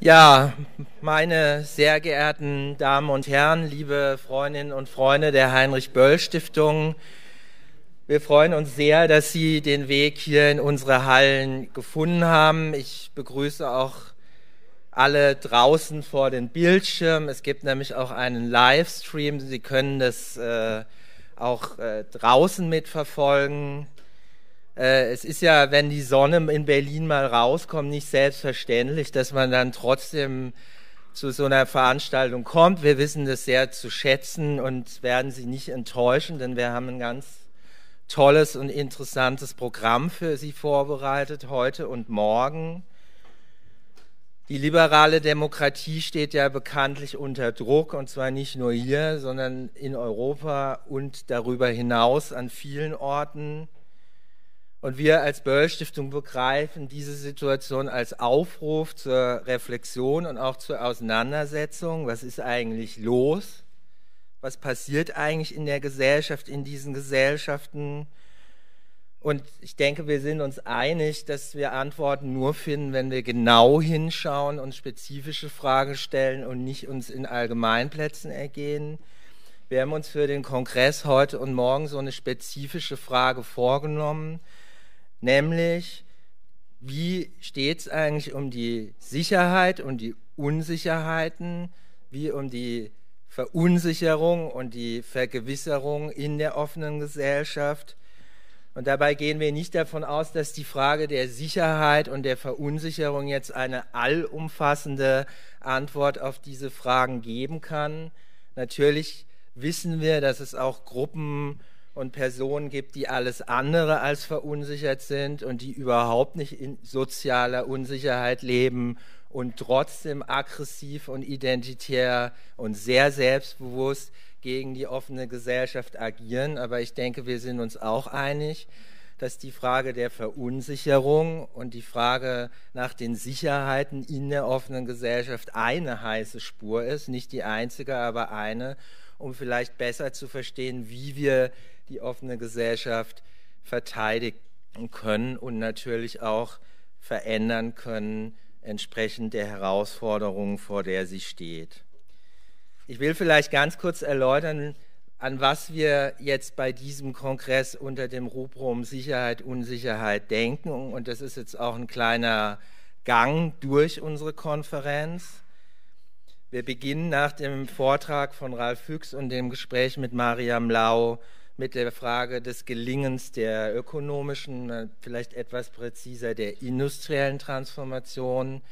Ja, meine sehr geehrten Damen und Herren, liebe Freundinnen und Freunde der Heinrich-Böll-Stiftung, wir freuen uns sehr, dass Sie den Weg hier in unsere Hallen gefunden haben. Ich begrüße auch alle draußen vor den Bildschirmen. Es gibt nämlich auch einen Livestream. Sie können das auch draußen mitverfolgen. Es ist ja, wenn die Sonne in Berlin mal rauskommt, nicht selbstverständlich, dass man dann trotzdem zu so einer Veranstaltung kommt. Wir wissen das sehr zu schätzen und werden Sie nicht enttäuschen, denn wir haben ein ganz tolles und interessantes Programm für Sie vorbereitet, heute und morgen. Die liberale Demokratie steht ja bekanntlich unter Druck, und zwar nicht nur hier, sondern in Europa und darüber hinaus an vielen Orten. Und wir als Böll-Stiftung begreifen diese Situation als Aufruf zur Reflexion und auch zur Auseinandersetzung. Was ist eigentlich los? Was passiert eigentlich in der Gesellschaft, in diesen Gesellschaften? Und ich denke, wir sind uns einig, dass wir Antworten nur finden, wenn wir genau hinschauen, uns spezifische Fragen stellen und nicht uns in Allgemeinplätzen ergehen. Wir haben uns für den Kongress heute und morgen so eine spezifische Frage vorgenommen, nämlich, wie steht es eigentlich um die Sicherheit und die Unsicherheiten, wie um die Verunsicherung und die Vergewisserung in der offenen Gesellschaft. Und dabei gehen wir nicht davon aus, dass die Frage der Sicherheit und der Verunsicherung jetzt eine allumfassende Antwort auf diese Fragen geben kann. Natürlich wissen wir, dass es auch Gruppen und Personen gibt, die alles andere als verunsichert sind und die überhaupt nicht in sozialer Unsicherheit leben und trotzdem aggressiv und identitär und sehr selbstbewusst gegen die offene Gesellschaft agieren. Aber ich denke, wir sind uns auch einig, dass die Frage der Verunsicherung und die Frage nach den Sicherheiten in der offenen Gesellschaft eine heiße Spur ist, nicht die einzige, aber eine, um vielleicht besser zu verstehen, wie wir die offene Gesellschaft verteidigen können und natürlich auch verändern können, entsprechend der Herausforderung, vor der sie steht. Ich will vielleicht ganz kurz erläutern, an was wir jetzt bei diesem Kongress unter dem Rubrum Sicherheit, Unsicherheit denken. Und das ist jetzt auch ein kleiner Gang durch unsere Konferenz. Wir beginnen nach dem Vortrag von Ralf Fücks und dem Gespräch mit Mariam Lau mit der Frage des Gelingens der ökonomischen, vielleicht etwas präziser der industriellen Transformation.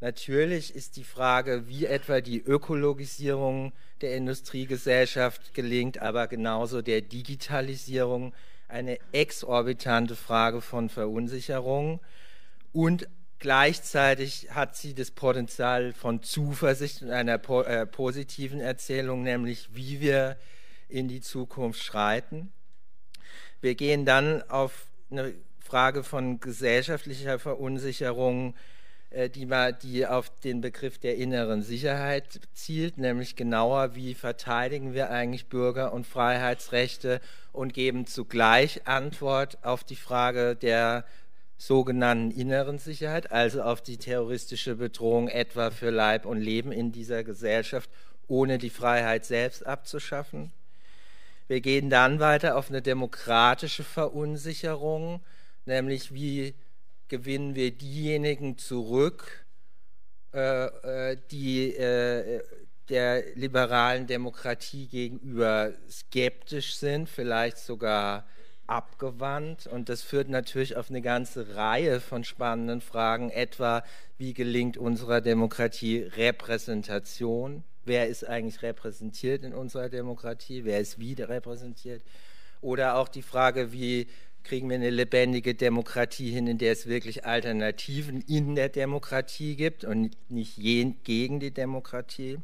Natürlich ist die Frage, wie etwa die Ökologisierung der Industriegesellschaft gelingt, aber genauso der Digitalisierung, eine exorbitante Frage von Verunsicherung, und gleichzeitig hat sie das Potenzial von Zuversicht und einer positiven Erzählung, nämlich wie wir in die Zukunft schreiten. Wir gehen dann auf eine Frage von gesellschaftlicher Verunsicherung, die auf den Begriff der inneren Sicherheit zielt, nämlich genauer, wie verteidigen wir eigentlich Bürger- und Freiheitsrechte, und geben zugleich Antwort auf die Frage der sogenannten inneren Sicherheit, also auf die terroristische Bedrohung etwa für Leib und Leben in dieser Gesellschaft, ohne die Freiheit selbst abzuschaffen. Wir gehen dann weiter auf eine demokratische Verunsicherung, nämlich wie gewinnen wir diejenigen zurück, die der liberalen Demokratie gegenüber skeptisch sind, vielleicht sogar abgewandt, und das führt natürlich auf eine ganze Reihe von spannenden Fragen, etwa wie gelingt unserer Demokratie Repräsentation, wer ist eigentlich repräsentiert in unserer Demokratie, wer ist wie repräsentiert, oder auch die Frage, wie kriegen wir eine lebendige Demokratie hin, in der es wirklich Alternativen in der Demokratie gibt und nicht gegen die Demokratie.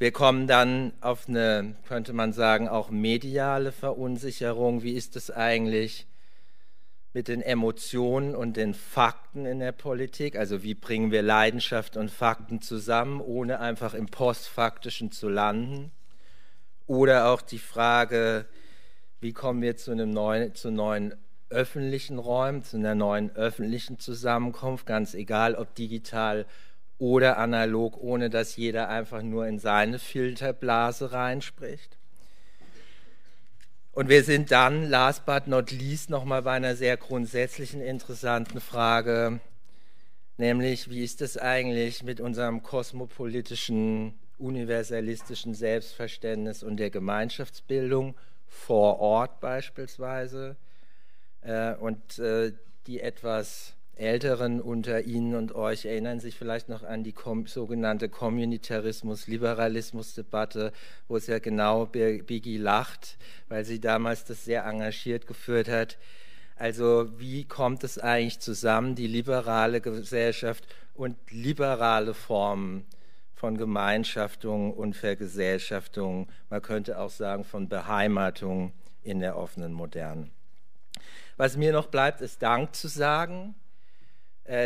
Wir kommen dann auf eine, könnte man sagen, auch mediale Verunsicherung. Wie ist es eigentlich mit den Emotionen und den Fakten in der Politik? Also wie bringen wir Leidenschaft und Fakten zusammen, ohne einfach im Postfaktischen zu landen? Oder auch die Frage, wie kommen wir zu neuen öffentlichen Räumen, zu einer neuen öffentlichen Zusammenkunft, ganz egal, ob digital oder analog, ohne dass jeder einfach nur in seine Filterblase reinspricht. Und wir sind dann, last but not least, nochmal bei einer sehr grundsätzlichen, interessanten Frage, nämlich, wie ist es eigentlich mit unserem kosmopolitischen, universalistischen Selbstverständnis und der Gemeinschaftsbildung vor Ort beispielsweise? Und die etwas Älteren unter Ihnen und euch erinnern sich vielleicht noch an die sogenannte Kommunitarismus-Liberalismus-Debatte, wo es ja genau Biggie lacht, weil sie damals das sehr engagiert geführt hat. Also wie kommt es eigentlich zusammen, die liberale Gesellschaft und liberale Formen von Gemeinschaftung und Vergesellschaftung, man könnte auch sagen von Beheimatung in der offenen Modernen? Was mir noch bleibt, ist Dank zu sagen.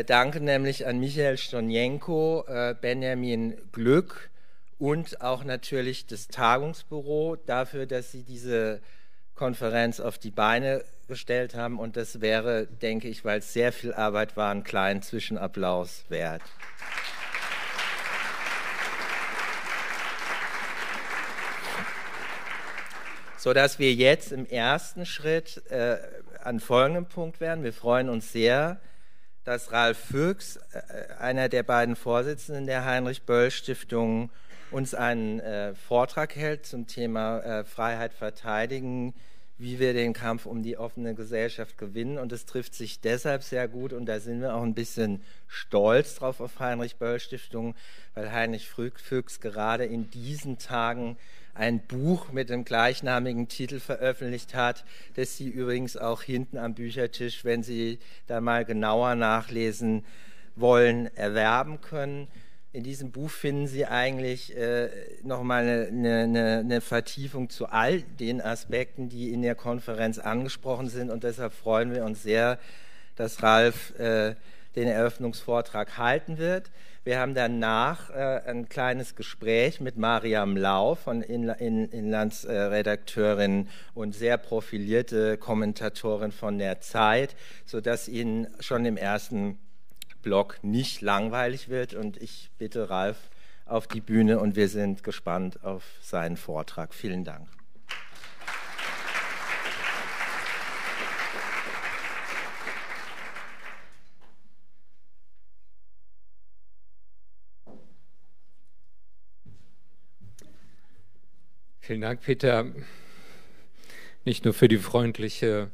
Danke nämlich an Michael Stonjenko, Benjamin Glück und auch natürlich das Tagungsbüro dafür, dass sie diese Konferenz auf die Beine gestellt haben. Und das wäre, denke ich, weil es sehr viel Arbeit war, einen kleinen Zwischenapplaus wert. Sodass wir jetzt im ersten Schritt an folgendem Punkt wären. Wir freuen uns sehr, dass Ralf Fücks, einer der beiden Vorsitzenden der Heinrich-Böll-Stiftung, uns einen Vortrag hält zum Thema Freiheit verteidigen, wie wir den Kampf um die offene Gesellschaft gewinnen. Und es trifft sich deshalb sehr gut, und da sind wir auch ein bisschen stolz drauf auf Heinrich-Böll-Stiftung, weil Heinrich Fücks gerade in diesen Tagen ein Buch mit dem gleichnamigen Titel veröffentlicht hat, das Sie übrigens auch hinten am Büchertisch, wenn Sie da mal genauer nachlesen wollen, erwerben können. In diesem Buch finden Sie eigentlich nochmal eine Vertiefung zu all den Aspekten, die in der Konferenz angesprochen sind, und deshalb freuen wir uns sehr, dass Ralf den Eröffnungsvortrag halten wird. Wir haben danach ein kleines Gespräch mit Mariam Lau, von Inlandsredakteurin und sehr profilierte Kommentatorin von der Zeit, sodass Ihnen schon im ersten Block nicht langweilig wird. Und ich bitte Ralf auf die Bühne, und wir sind gespannt auf seinen Vortrag. Vielen Dank. Vielen Dank, Peter, nicht nur für die freundliche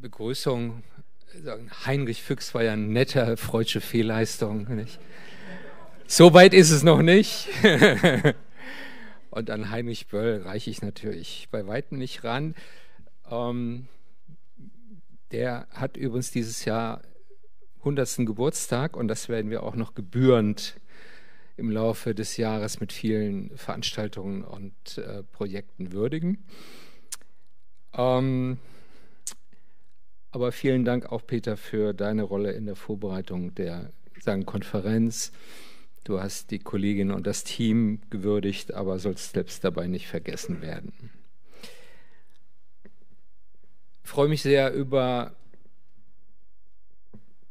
Begrüßung. Heinrich Fücks war ja eine nette freudsche Fehlleistung. Nicht? So weit ist es noch nicht. Und an Heinrich Böll reiche ich natürlich bei weitem nicht ran. Der hat übrigens dieses Jahr 100. Geburtstag, und das werden wir auch noch gebührend im Laufe des Jahres mit vielen Veranstaltungen und Projekten würdigen. Aber vielen Dank auch, Peter, für deine Rolle in der Vorbereitung der Konferenz. Du hast die Kollegin und das Team gewürdigt, aber sollst selbst dabei nicht vergessen werden. Ich freue mich sehr über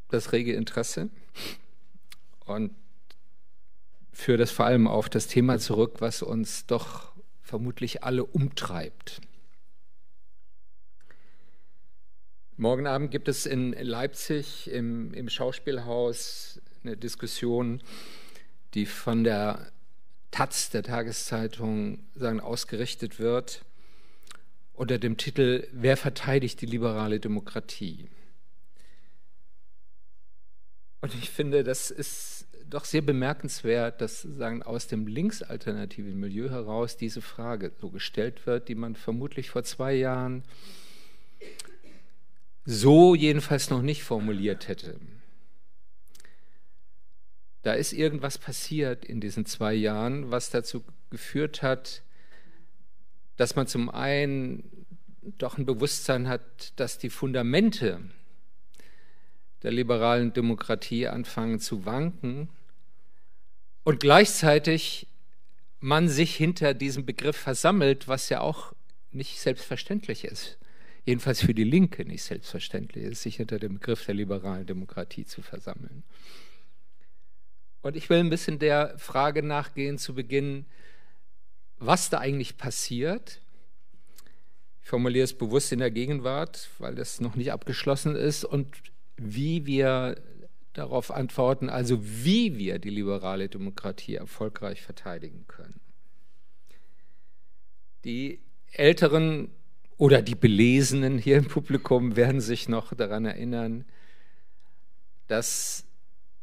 das rege Interesse und führe das vor allem auf das Thema zurück, was uns doch vermutlich alle umtreibt. Morgen Abend gibt es in Leipzig im Schauspielhaus eine Diskussion, die von der Taz, der Tageszeitung, ausgerichtet wird, unter dem Titel „Wer verteidigt die liberale Demokratie?" Und ich finde, das ist doch sehr bemerkenswert, dass aus dem linksalternativen Milieu heraus diese Frage so gestellt wird, die man vermutlich vor 2 Jahren so jedenfalls noch nicht formuliert hätte. Da ist irgendwas passiert in diesen 2 Jahren, was dazu geführt hat, dass man zum einen doch ein Bewusstsein hat, dass die Fundamente der liberalen Demokratie anfangen zu wanken, und gleichzeitig man sich hinter diesem Begriff versammelt, was ja auch nicht selbstverständlich ist. jedenfalls für die Linke nicht selbstverständlich ist, sich hinter dem Begriff der liberalen Demokratie zu versammeln. Und ich will ein bisschen der Frage nachgehen zu Beginn, was da eigentlich passiert. Ich formuliere es bewusst in der Gegenwart, weil das noch nicht abgeschlossen ist, und wie wir darauf antworten, also wie wir die liberale Demokratie erfolgreich verteidigen können. Die Älteren oder die Belesenen hier im Publikum werden sich noch daran erinnern, dass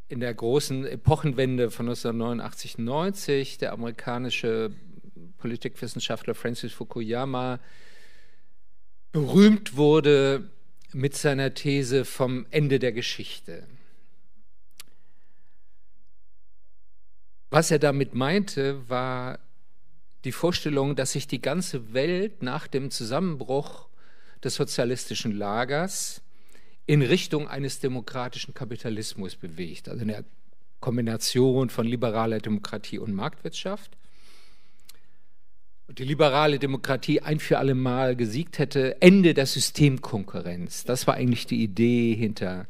in der großen Epochenwende von 1989-90 der amerikanische Politikwissenschaftler Francis Fukuyama berühmt wurde mit seiner These vom Ende der Geschichte. Was er damit meinte, war die Vorstellung, dass sich die ganze Welt nach dem Zusammenbruch des sozialistischen Lagers in Richtung eines demokratischen Kapitalismus bewegt, also in der Kombination von liberaler Demokratie und Marktwirtschaft. Und die liberale Demokratie ein für alle Mal gesiegt hätte, Ende der Systemkonkurrenz. Das war eigentlich die Idee hinter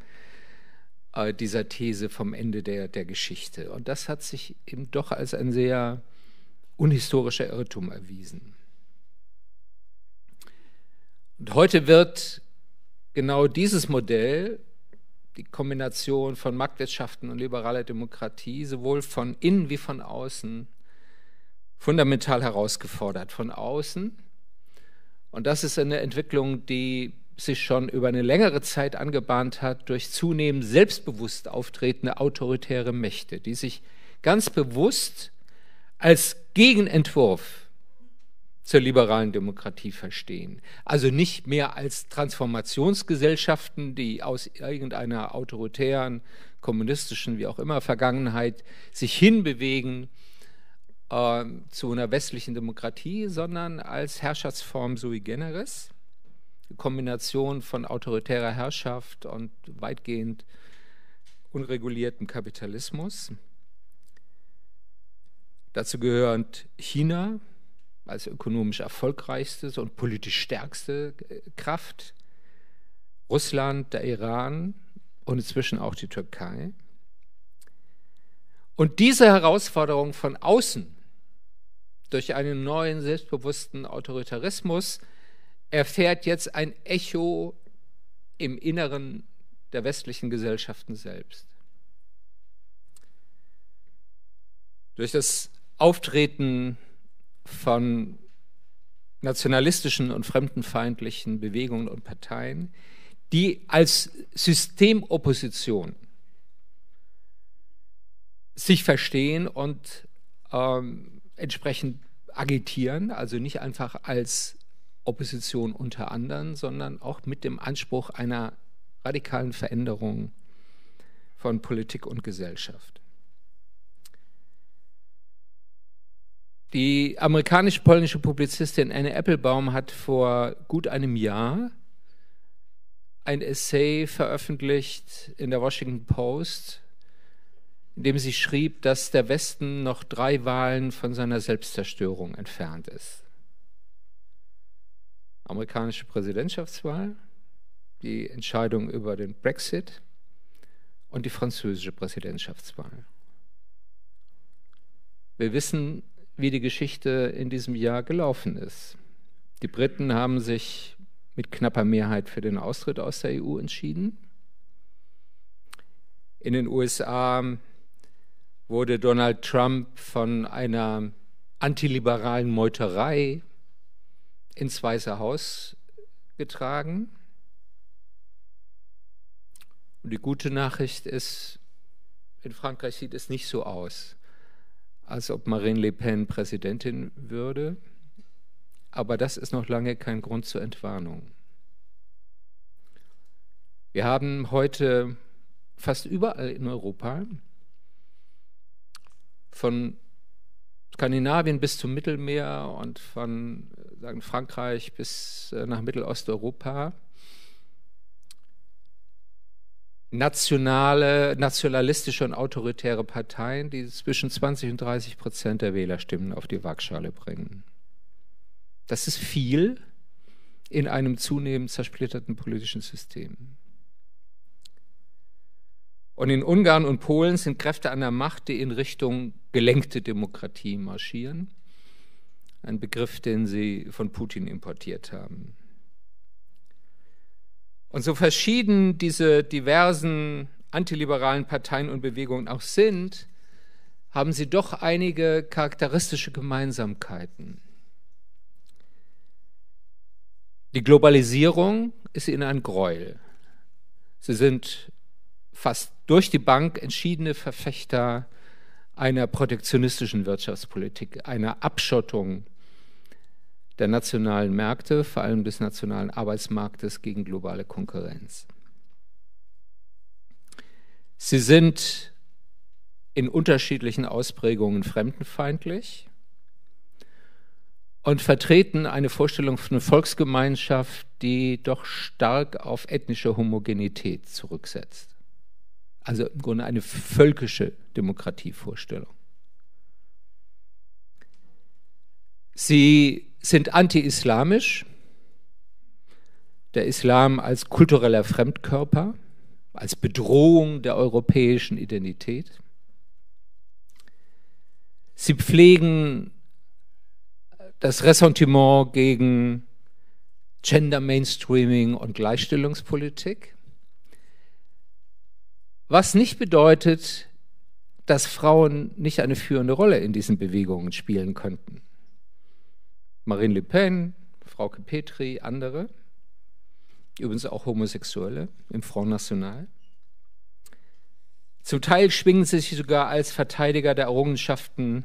dieser These vom Ende der Geschichte. Und das hat sich eben doch als ein sehr unhistorischer Irrtum erwiesen. Und heute wird genau dieses Modell, die Kombination von Marktwirtschaften und liberaler Demokratie, sowohl von innen wie von außen fundamental herausgefordert. Von außen, und das ist eine Entwicklung, die sich schon über eine längere Zeit angebahnt hat, durch zunehmend selbstbewusst auftretende autoritäre Mächte, die sich ganz bewusst als Gegenentwurf zur liberalen Demokratie verstehen. Also nicht mehr als Transformationsgesellschaften, die aus irgendeiner autoritären, kommunistischen, wie auch immer, Vergangenheit sich hinbewegen zu einer westlichen Demokratie, sondern als Herrschaftsform sui generis. Kombination von autoritärer Herrschaft und weitgehend unreguliertem Kapitalismus. Dazu gehört China als ökonomisch erfolgreichste und politisch stärkste Kraft, Russland, der Iran und inzwischen auch die Türkei. Und diese Herausforderung von außen durch einen neuen, selbstbewussten Autoritarismus erfährt jetzt ein Echo im Inneren der westlichen Gesellschaften selbst. Durch das Auftreten von nationalistischen und fremdenfeindlichen Bewegungen und Parteien, die als Systemopposition sich verstehen und entsprechend agitieren, also nicht einfach als Opposition unter anderem, sondern auch mit dem Anspruch einer radikalen Veränderung von Politik und Gesellschaft. Die amerikanisch-polnische Publizistin Anne Applebaum hat vor gut einem Jahr ein Essay veröffentlicht in der Washington Post, in dem sie schrieb, dass der Westen noch 3 Wahlen von seiner Selbstzerstörung entfernt ist. Amerikanische Präsidentschaftswahl, die Entscheidung über den Brexit und die französische Präsidentschaftswahl. Wir wissen, wie die Geschichte in diesem Jahr gelaufen ist. Die Briten haben sich mit knapper Mehrheit für den Austritt aus der EU entschieden. In den USA wurde Donald Trump von einer antiliberalen Meuterei ins Weiße Haus getragen. Und die gute Nachricht ist, in Frankreich sieht es nicht so aus, als ob Marine Le Pen Präsidentin würde. Aber das ist noch lange kein Grund zur Entwarnung. Wir haben heute fast überall in Europa, von Skandinavien bis zum Mittelmeer und von Frankreich bis nach Mittelosteuropa, nationalistische und autoritäre Parteien, die zwischen 20 und 30% der Wählerstimmen auf die Waagschale bringen. Das ist viel in einem zunehmend zersplitterten politischen System. Und in Ungarn und Polen sind Kräfte an der Macht, die in Richtung gelenkte Demokratie marschieren. Ein Begriff, den sie von Putin importiert haben. Und so verschieden diese diversen antiliberalen Parteien und Bewegungen auch sind, haben sie doch einige charakteristische Gemeinsamkeiten. Die Globalisierung ist ihnen ein Gräuel. Sie sind fast durch die Bank entschiedene Verfechter einer protektionistischen Wirtschaftspolitik, einer Abschottung der nationalen Märkte, vor allem des nationalen Arbeitsmarktes gegen globale Konkurrenz. Sie sind in unterschiedlichen Ausprägungen fremdenfeindlich und vertreten eine Vorstellung von einer Volksgemeinschaft, die doch stark auf ethnische Homogenität zurücksetzt. Also im Grunde eine völkische Demokratievorstellung. Sie sind anti-islamisch, der Islam als kultureller Fremdkörper, als Bedrohung der europäischen Identität. Sie pflegen das Ressentiment gegen Gender-Mainstreaming und Gleichstellungspolitik. Was nicht bedeutet, dass Frauen nicht eine führende Rolle in diesen Bewegungen spielen könnten. Marine Le Pen, Frauke Petry, andere, übrigens auch Homosexuelle im Front National. Zum Teil schwingen sie sich sogar als Verteidiger der Errungenschaften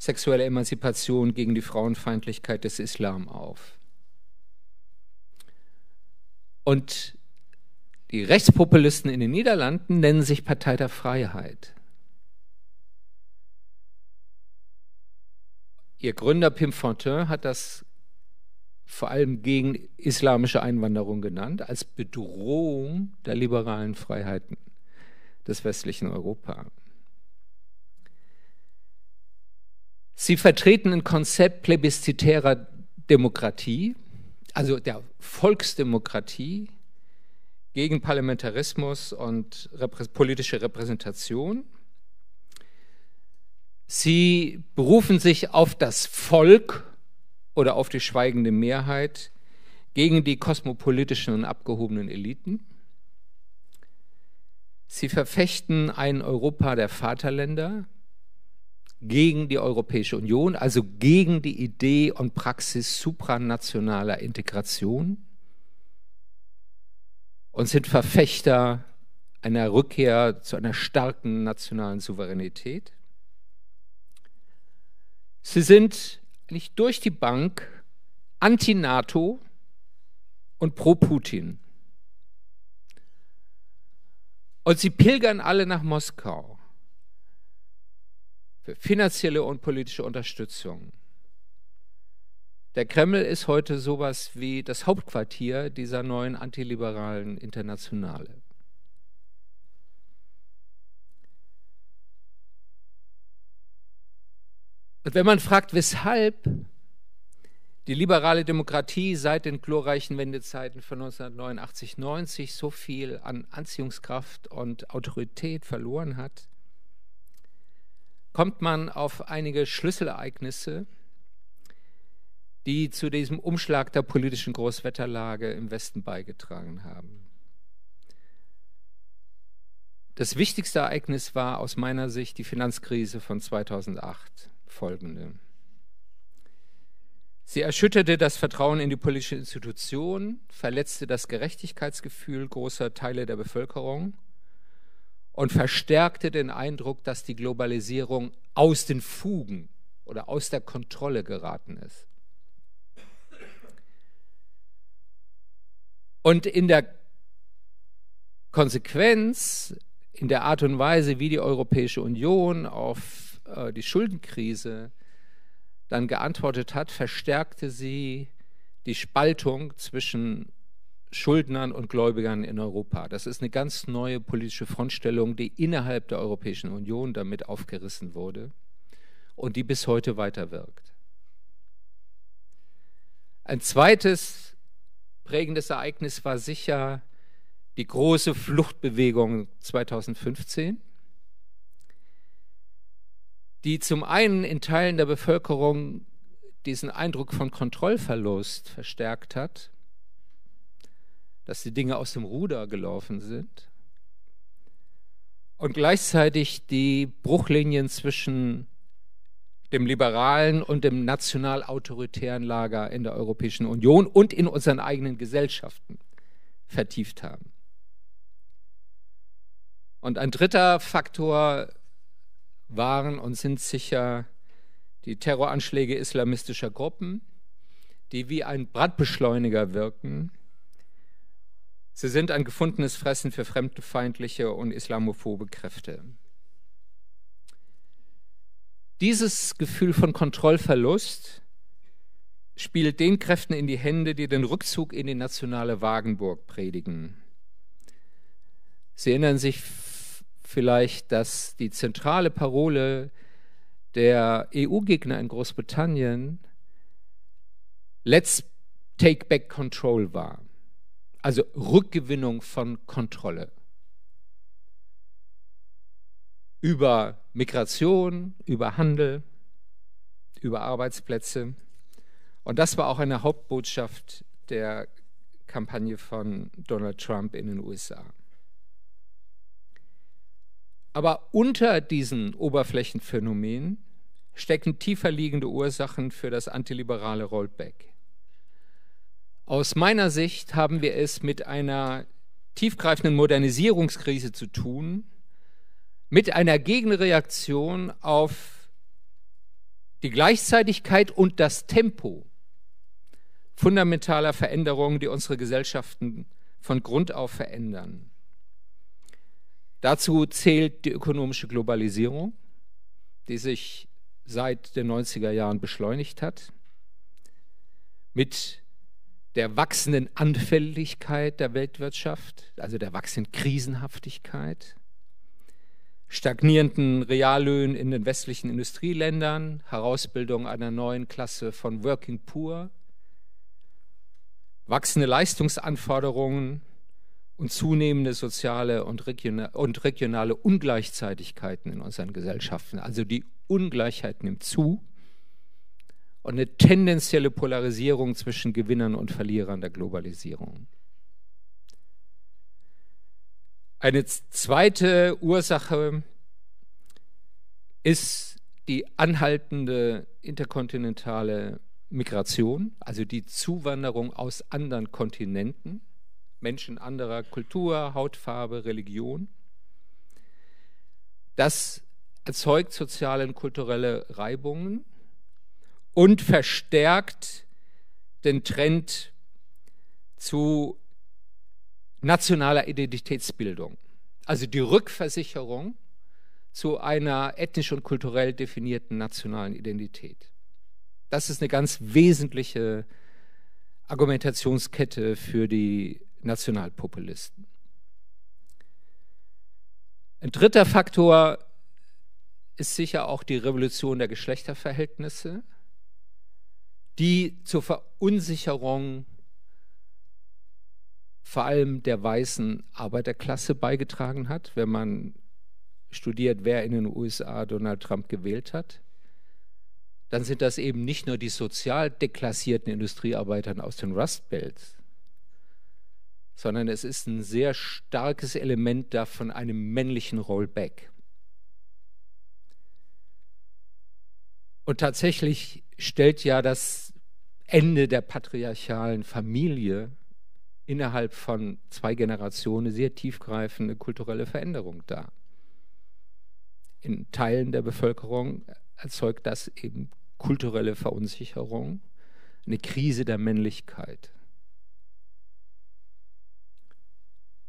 sexueller Emanzipation gegen die Frauenfeindlichkeit des Islam auf. Und die Rechtspopulisten in den Niederlanden nennen sich Partei der Freiheit. Ihr Gründer Pim Fortuyn hat das vor allem gegen islamische Einwanderung genannt, als Bedrohung der liberalen Freiheiten des westlichen Europa. Sie vertreten ein Konzept plebiszitärer Demokratie, also der Volksdemokratie, gegen Parlamentarismus und politische Repräsentation. Sie berufen sich auf das Volk oder auf die schweigende Mehrheit gegen die kosmopolitischen und abgehobenen Eliten. Sie verfechten ein Europa der Vaterländer gegen die Europäische Union, also gegen die Idee und Praxis supranationaler Integration. Und sind Verfechter einer Rückkehr zu einer starken nationalen Souveränität. Sie sind eigentlich durch die Bank anti-NATO und pro-Putin. Und sie pilgern alle nach Moskau für finanzielle und politische Unterstützung. Der Kreml ist heute sowas wie das Hauptquartier dieser neuen antiliberalen Internationale. Und wenn man fragt, weshalb die liberale Demokratie seit den glorreichen Wendezeiten von 1989-90 so viel an Anziehungskraft und Autorität verloren hat, kommt man auf einige Schlüsselereignisse, die zu diesem Umschlag der politischen Großwetterlage im Westen beigetragen haben. Das wichtigste Ereignis war aus meiner Sicht die Finanzkrise von 2008 folgende. Sie erschütterte das Vertrauen in die politische Institution, verletzte das Gerechtigkeitsgefühl großer Teile der Bevölkerung und verstärkte den Eindruck, dass die Globalisierung aus den Fugen oder aus der Kontrolle geraten ist. Und in der Konsequenz, in der Art und Weise, wie die Europäische Union auf die Schuldenkrise dann geantwortet hat, verstärkte sie die Spaltung zwischen Schuldnern und Gläubigern in Europa. Das ist eine ganz neue politische Frontstellung, die innerhalb der Europäischen Union damit aufgerissen wurde und die bis heute weiterwirkt. Ein zweites Prägendes Ereignis war sicher die große Fluchtbewegung 2015, die zum einen in Teilen der Bevölkerung diesen Eindruck von Kontrollverlust verstärkt hat, dass die Dinge aus dem Ruder gelaufen sind, und gleichzeitig die Bruchlinien zwischen dem liberalen und dem national-autoritären Lager in der Europäischen Union und in unseren eigenen Gesellschaften vertieft haben. Und ein dritter Faktor waren und sind sicher die Terroranschläge islamistischer Gruppen, die wie ein Brandbeschleuniger wirken. Sie sind ein gefundenes Fressen für fremdenfeindliche und islamophobe Kräfte. Dieses Gefühl von Kontrollverlust spielt den Kräften in die Hände, die den Rückzug in die nationale Wagenburg predigen. Sie erinnern sich vielleicht, dass die zentrale Parole der EU-Gegner in Großbritannien "Let's take back control" war. Also Rückgewinnung von Kontrolle über Migration, über Handel, über Arbeitsplätze. Und das war auch eine Hauptbotschaft der Kampagne von Donald Trump in den USA. Aber unter diesen Oberflächenphänomenen stecken tiefer liegende Ursachen für das antiliberale Rollback. Aus meiner Sicht haben wir es mit einer tiefgreifenden Modernisierungskrise zu tun, mit einer Gegenreaktion auf die Gleichzeitigkeit und das Tempo fundamentaler Veränderungen, die unsere Gesellschaften von Grund auf verändern. Dazu zählt die ökonomische Globalisierung, die sich seit den 90er Jahren beschleunigt hat, mit der wachsenden Anfälligkeit der Weltwirtschaft, also der wachsenden Krisenhaftigkeit, stagnierenden Reallöhnen in den westlichen Industrieländern, Herausbildung einer neuen Klasse von Working Poor, wachsende Leistungsanforderungen und zunehmende soziale und regionale Ungleichzeitigkeiten in unseren Gesellschaften. Also die Ungleichheit nimmt zu. Und eine tendenzielle Polarisierung zwischen Gewinnern und Verlierern der Globalisierung. Eine zweite Ursache ist die anhaltende interkontinentale Migration, also die Zuwanderung aus anderen Kontinenten, Menschen anderer Kultur, Hautfarbe, Religion. Das erzeugt soziale und kulturelle Reibungen und verstärkt den Trend zu nationaler Identitätsbildung. Also die Rückversicherung zu einer ethnisch und kulturell definierten nationalen Identität. Das ist eine ganz wesentliche Argumentationskette für die Nationalpopulisten. Ein dritter Faktor ist sicher auch die Revolution der Geschlechterverhältnisse, die zur Verunsicherung vor allem der weißen Arbeiterklasse beigetragen hat, wenn man studiert, wer in den USA Donald Trump gewählt hat, dann sind das eben nicht nur die sozial deklassierten Industriearbeiter aus den Rust Belts, sondern es ist ein sehr starkes Element da von einem männlichen Rollback. Und tatsächlich stellt ja das Ende der patriarchalen Familie innerhalb von 2 Generationen sehr tiefgreifende kulturelle Veränderung dar. In Teilen der Bevölkerung erzeugt das eben kulturelle Verunsicherung, eine Krise der Männlichkeit.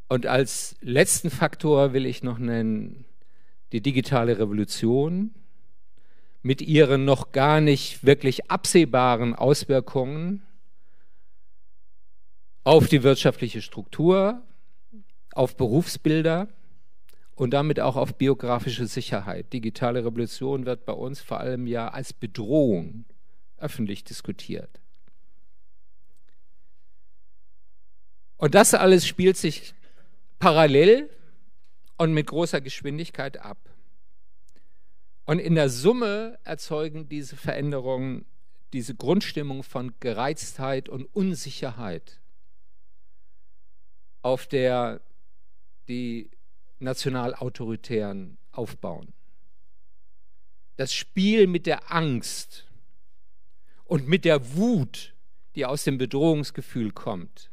Und als letzten Faktor will ich noch nennen die digitale Revolution, mit ihren noch gar nicht wirklich absehbaren Auswirkungen auf die wirtschaftliche Struktur, auf Berufsbilder und damit auch auf biografische Sicherheit. Digitale Revolution wird bei uns vor allem ja als Bedrohung öffentlich diskutiert. Und das alles spielt sich parallel und mit großer Geschwindigkeit ab. Und in der Summe erzeugen diese Veränderungen diese Grundstimmung von Gereiztheit und Unsicherheit, auf der die Nationalautoritären aufbauen. Das Spiel mit der Angst und mit der Wut, die aus dem Bedrohungsgefühl kommt,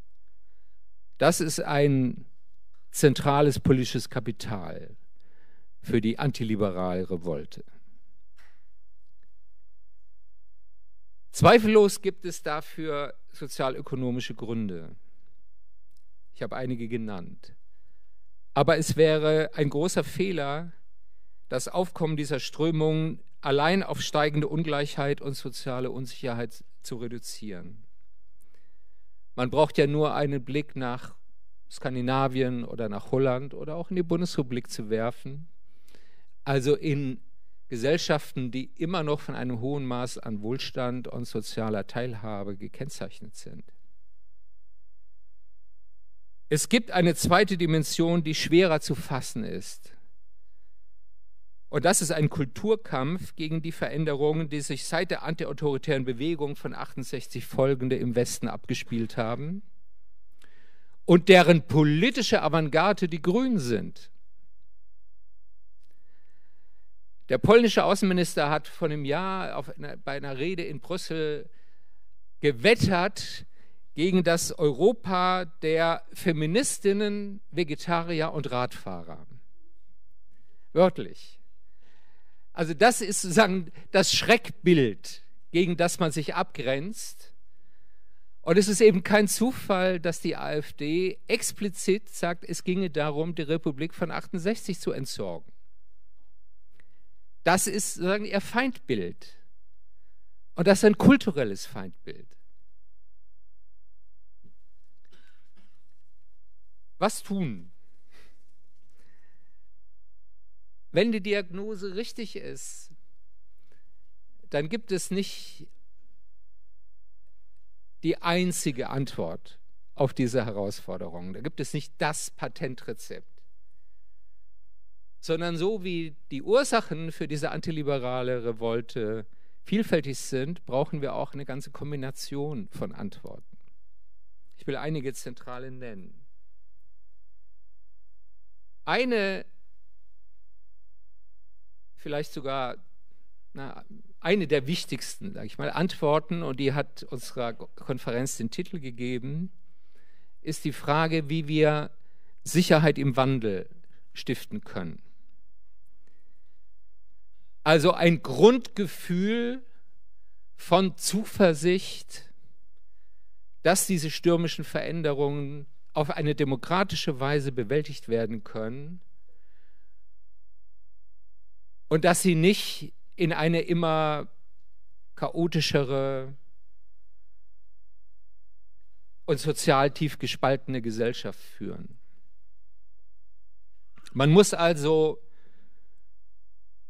das ist ein zentrales politisches Kapital für die antiliberale Revolte. Zweifellos gibt es dafür sozialökonomische Gründe. Ich habe einige genannt. Aber es wäre ein großer Fehler, das Aufkommen dieser Strömungen allein auf steigende Ungleichheit und soziale Unsicherheit zu reduzieren. Man braucht ja nur einen Blick nach Skandinavien oder nach Holland oder auch in die Bundesrepublik zu werfen. Also in Gesellschaften, die immer noch von einem hohen Maß an Wohlstand und sozialer Teilhabe gekennzeichnet sind. Es gibt eine zweite Dimension, die schwerer zu fassen ist. Und das ist ein Kulturkampf gegen die Veränderungen, die sich seit der antiautoritären Bewegung von 68 folgende im Westen abgespielt haben und deren politische Avantgarde die Grünen sind. Der polnische Außenminister hat vor einem Jahr bei einer Rede in Brüssel gewettert gegen das Europa der Feministinnen, Vegetarier und Radfahrer. Wörtlich. Also das ist sozusagen das Schreckbild, gegen das man sich abgrenzt. Und es ist eben kein Zufall, dass die AfD explizit sagt, es ginge darum, die Republik von 68 zu entsorgen. Das ist sozusagen ihr Feindbild. Und das ist ein kulturelles Feindbild. Was tun? Wenn die Diagnose richtig ist, dann gibt es nicht die einzige Antwort auf diese Herausforderungen. Da gibt es nicht das Patentrezept. Sondern so wie die Ursachen für diese antiliberale Revolte vielfältig sind, brauchen wir auch eine ganze Kombination von Antworten. Ich will einige zentrale nennen. Eine, vielleicht sogar eine der wichtigsten, sage ich mal, Antworten, und die hat unserer Konferenz den Titel gegeben, ist die Frage, wie wir Sicherheit im Wandel stiften können. Also ein Grundgefühl von Zuversicht, dass diese stürmischen Veränderungen auf eine demokratische Weise bewältigt werden können und dass sie nicht in eine immer chaotischere und sozial tief gespaltene Gesellschaft führen. Man muss also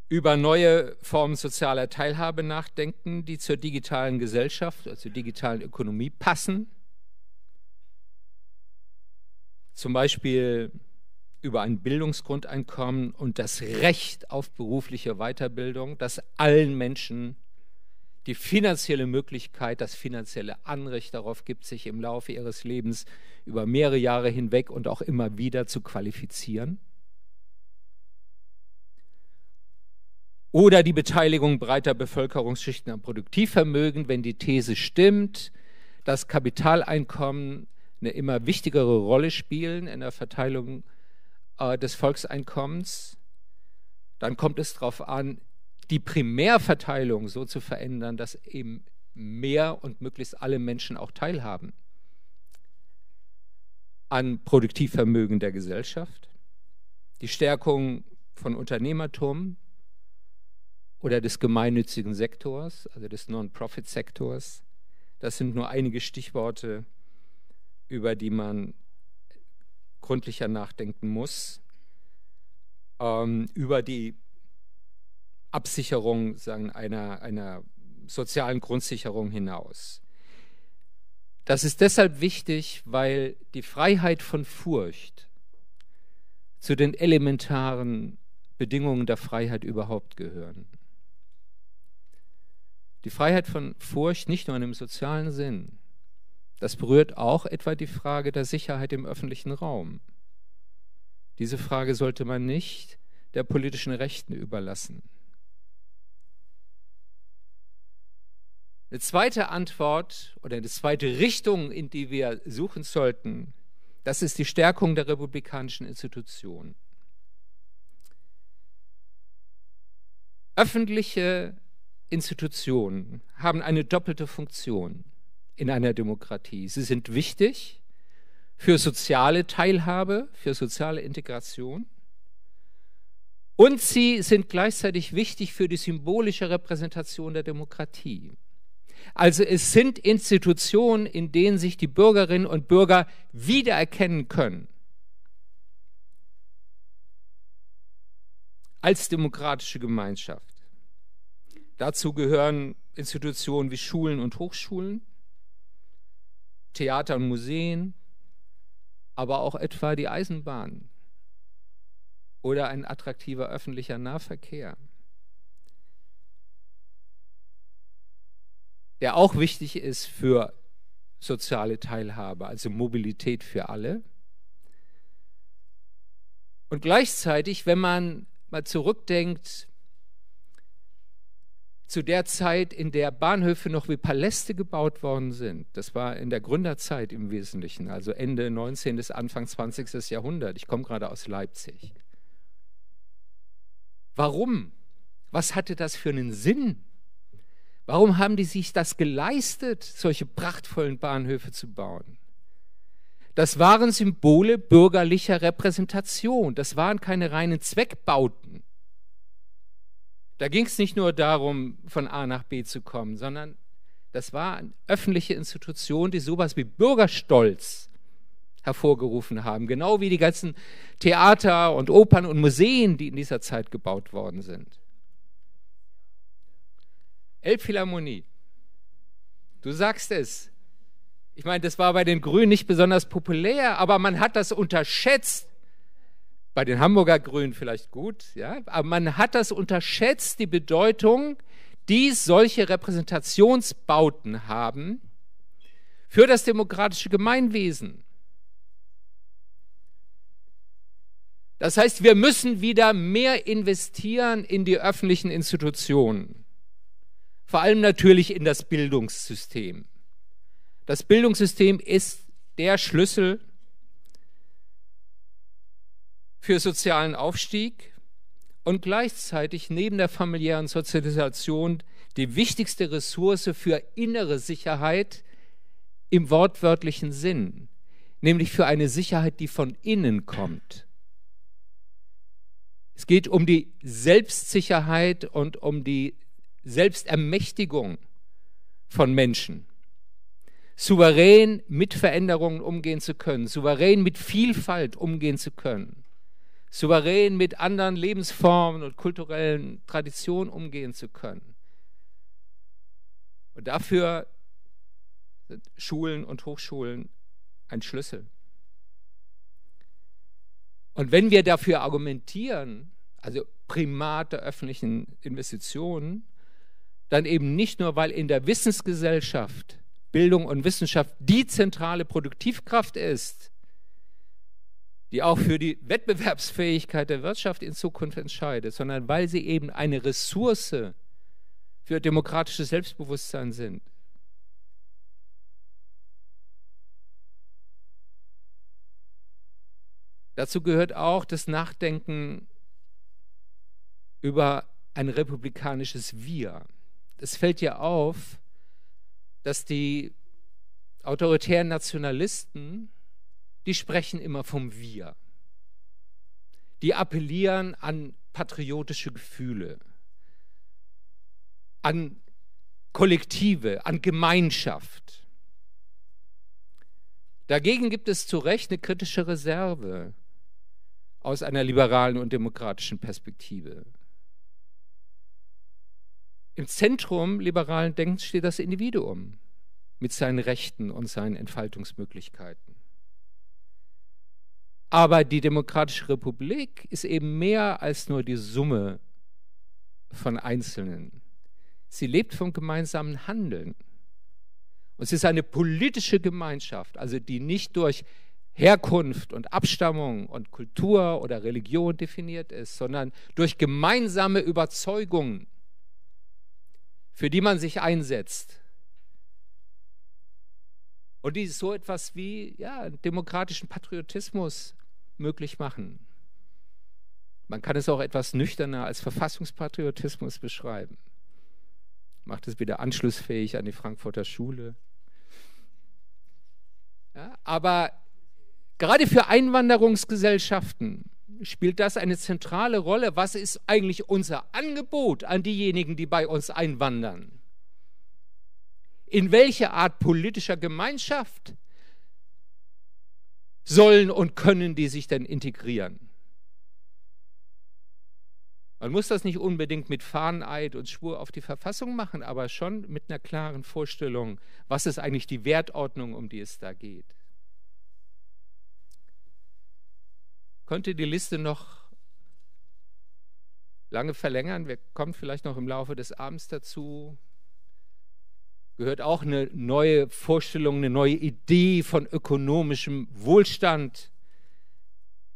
über neue Formen sozialer Teilhabe nachdenken, die zur digitalen Gesellschaft, also zur digitalen Ökonomie passen. Zum Beispiel über ein Bildungsgrundeinkommen und das Recht auf berufliche Weiterbildung, das allen Menschen die finanzielle Möglichkeit, das finanzielle Anrecht darauf gibt, sich im Laufe ihres Lebens über mehrere Jahre hinweg und auch immer wieder zu qualifizieren. Oder die Beteiligung breiter Bevölkerungsschichten am Produktivvermögen, wenn die These stimmt, dass Kapitaleinkommen eine immer wichtigere Rolle spielen in der Verteilung des Volkseinkommens, dann kommt es darauf an, die Primärverteilung so zu verändern, dass eben mehr und möglichst alle Menschen auch teilhaben an Produktivvermögen der Gesellschaft, die Stärkung von Unternehmertum oder des gemeinnützigen Sektors, also des Non-Profit-Sektors. Das sind nur einige Stichworte, über die man gründlicher nachdenken muss, über die Absicherung, sagen, einer sozialen Grundsicherung hinaus. Das ist deshalb wichtig, weil die Freiheit von Furcht zu den elementaren Bedingungen der Freiheit überhaupt gehören. Die Freiheit von Furcht nicht nur in einem sozialen Sinn. Das berührt auch etwa die Frage der Sicherheit im öffentlichen Raum. Diese Frage sollte man nicht der politischen Rechten überlassen. Eine zweite Antwort oder eine zweite Richtung, in die wir suchen sollten, das ist die Stärkung der republikanischen Institutionen. Öffentliche Institutionen haben eine doppelte Funktion in einer Demokratie. Sie sind wichtig für soziale Teilhabe, für soziale Integration, und sie sind gleichzeitig wichtig für die symbolische Repräsentation der Demokratie. Also es sind Institutionen, in denen sich die Bürgerinnen und Bürger wiedererkennen können als demokratische Gemeinschaft. Dazu gehören Institutionen wie Schulen und Hochschulen, Theater und Museen, aber auch etwa die Eisenbahn oder ein attraktiver öffentlicher Nahverkehr, der auch wichtig ist für soziale Teilhabe, also Mobilität für alle. Und gleichzeitig, wenn man mal zurückdenkt zu der Zeit, in der Bahnhöfe noch wie Paläste gebaut worden sind. Das war in der Gründerzeit im Wesentlichen, also Ende 19. bis Anfang 20. Jahrhundert. Ich komme gerade aus Leipzig. Warum? Was hatte das für einen Sinn? Warum haben die sich das geleistet, solche prachtvollen Bahnhöfe zu bauen? Das waren Symbole bürgerlicher Repräsentation. Das waren keine reinen Zweckbauten. Da ging es nicht nur darum, von A nach B zu kommen, sondern das war eine öffentliche Institution, die sowas wie Bürgerstolz hervorgerufen haben, genau wie die ganzen Theater und Opern und Museen, die in dieser Zeit gebaut worden sind. Elbphilharmonie, du sagst es. Ich meine, das war bei den Grünen nicht besonders populär, aber man hat das unterschätzt. Bei den Hamburger Grünen vielleicht gut, ja, aber man hat das unterschätzt, die Bedeutung, die solche Repräsentationsbauten haben für das demokratische Gemeinwesen. Das heißt, wir müssen wieder mehr investieren in die öffentlichen Institutionen, vor allem natürlich in das Bildungssystem. Das Bildungssystem ist der Schlüssel für sozialen Aufstieg und gleichzeitig neben der familiären Sozialisation die wichtigste Ressource für innere Sicherheit im wortwörtlichen Sinn, nämlich für eine Sicherheit, die von innen kommt. Es geht um die Selbstsicherheit und um die Selbstermächtigung von Menschen. Souverän mit Veränderungen umgehen zu können, souverän mit Vielfalt umgehen zu können, souverän mit anderen Lebensformen und kulturellen Traditionen umgehen zu können. Und dafür sind Schulen und Hochschulen ein Schlüssel. Und wenn wir dafür argumentieren, also Primat der öffentlichen Investitionen, dann eben nicht nur, weil in der Wissensgesellschaft Bildung und Wissenschaft die zentrale Produktivkraft ist, die auch für die Wettbewerbsfähigkeit der Wirtschaft in Zukunft entscheidet, sondern weil sie eben eine Ressource für demokratisches Selbstbewusstsein sind. Dazu gehört auch das Nachdenken über ein republikanisches Wir. Es fällt ja auf, dass die autoritären Nationalisten, die sprechen immer vom Wir. Die appellieren an patriotische Gefühle, an Kollektive, an Gemeinschaft. Dagegen gibt es zu Recht eine kritische Reserve aus einer liberalen und demokratischen Perspektive. Im Zentrum liberalen Denkens steht das Individuum. mit seinen Rechten und seinen Entfaltungsmöglichkeiten. Aber die Demokratische Republik ist eben mehr als nur die Summe von Einzelnen. Sie lebt vom gemeinsamen Handeln. Und es ist eine politische Gemeinschaft, also die nicht durch Herkunft und Abstammung und Kultur oder Religion definiert ist, sondern durch gemeinsame Überzeugungen, für die man sich einsetzt. Und die so etwas wie demokratischen Patriotismus möglich machen. Man kann es auch etwas nüchterner als Verfassungspatriotismus beschreiben. Macht es wieder anschlussfähig an die Frankfurter Schule. Ja, aber gerade für Einwanderungsgesellschaften spielt das eine zentrale Rolle. Was ist eigentlich unser Angebot an diejenigen, die bei uns einwandern? In welche Art politischer Gemeinschaft sollen und können die sich denn integrieren? Man muss das nicht unbedingt mit Fahneneid und Schwur auf die Verfassung machen, aber schon mit einer klaren Vorstellung, was ist eigentlich die Wertordnung, um die es da geht. Könnte die Liste noch lange verlängern. Wir kommen vielleicht noch im Laufe des Abends dazu. Gehört auch eine neue Vorstellung, eine neue Idee von ökonomischem Wohlstand,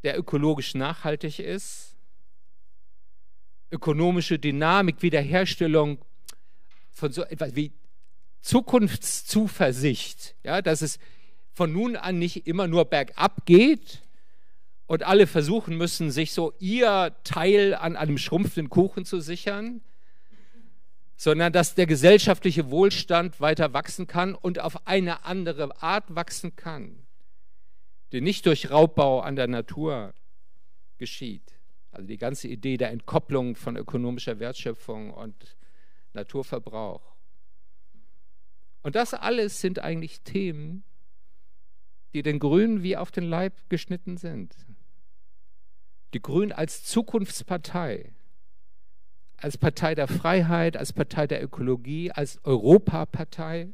der ökologisch nachhaltig ist. Ökonomische Dynamik, Wiederherstellung von so etwas wie Zukunftszuversicht, ja, dass es von nun an nicht immer nur bergab geht und alle versuchen müssen, sich so ihr Teil an einem schrumpfenden Kuchen zu sichern, sondern dass der gesellschaftliche Wohlstand weiter wachsen kann und auf eine andere Art wachsen kann, die nicht durch Raubbau an der Natur geschieht. Also die ganze Idee der Entkopplung von ökonomischer Wertschöpfung und Naturverbrauch. Und das alles sind eigentlich Themen, die den Grünen wie auf den Leib geschnitten sind. Die Grünen als Zukunftspartei, als Partei der Freiheit, als Partei der Ökologie, als Europapartei,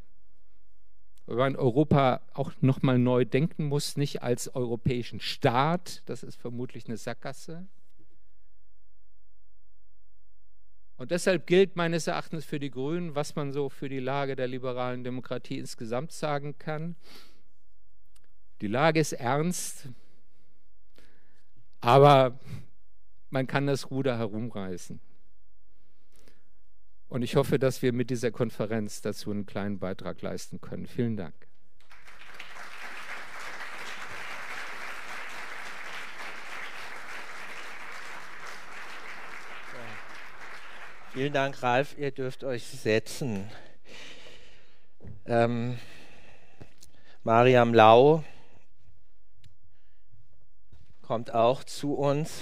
weil man Europa auch nochmal neu denken muss, nicht als europäischen Staat, das ist vermutlich eine Sackgasse. Und deshalb gilt meines Erachtens für die Grünen, was man so für die Lage der liberalen Demokratie insgesamt sagen kann. Die Lage ist ernst, aber man kann das Ruder herumreißen. Und ich hoffe, dass wir mit dieser Konferenz dazu einen kleinen Beitrag leisten können. Vielen Dank. Vielen Dank, Ralf. Ihr dürft euch setzen. Mariam Lau kommt auch zu uns.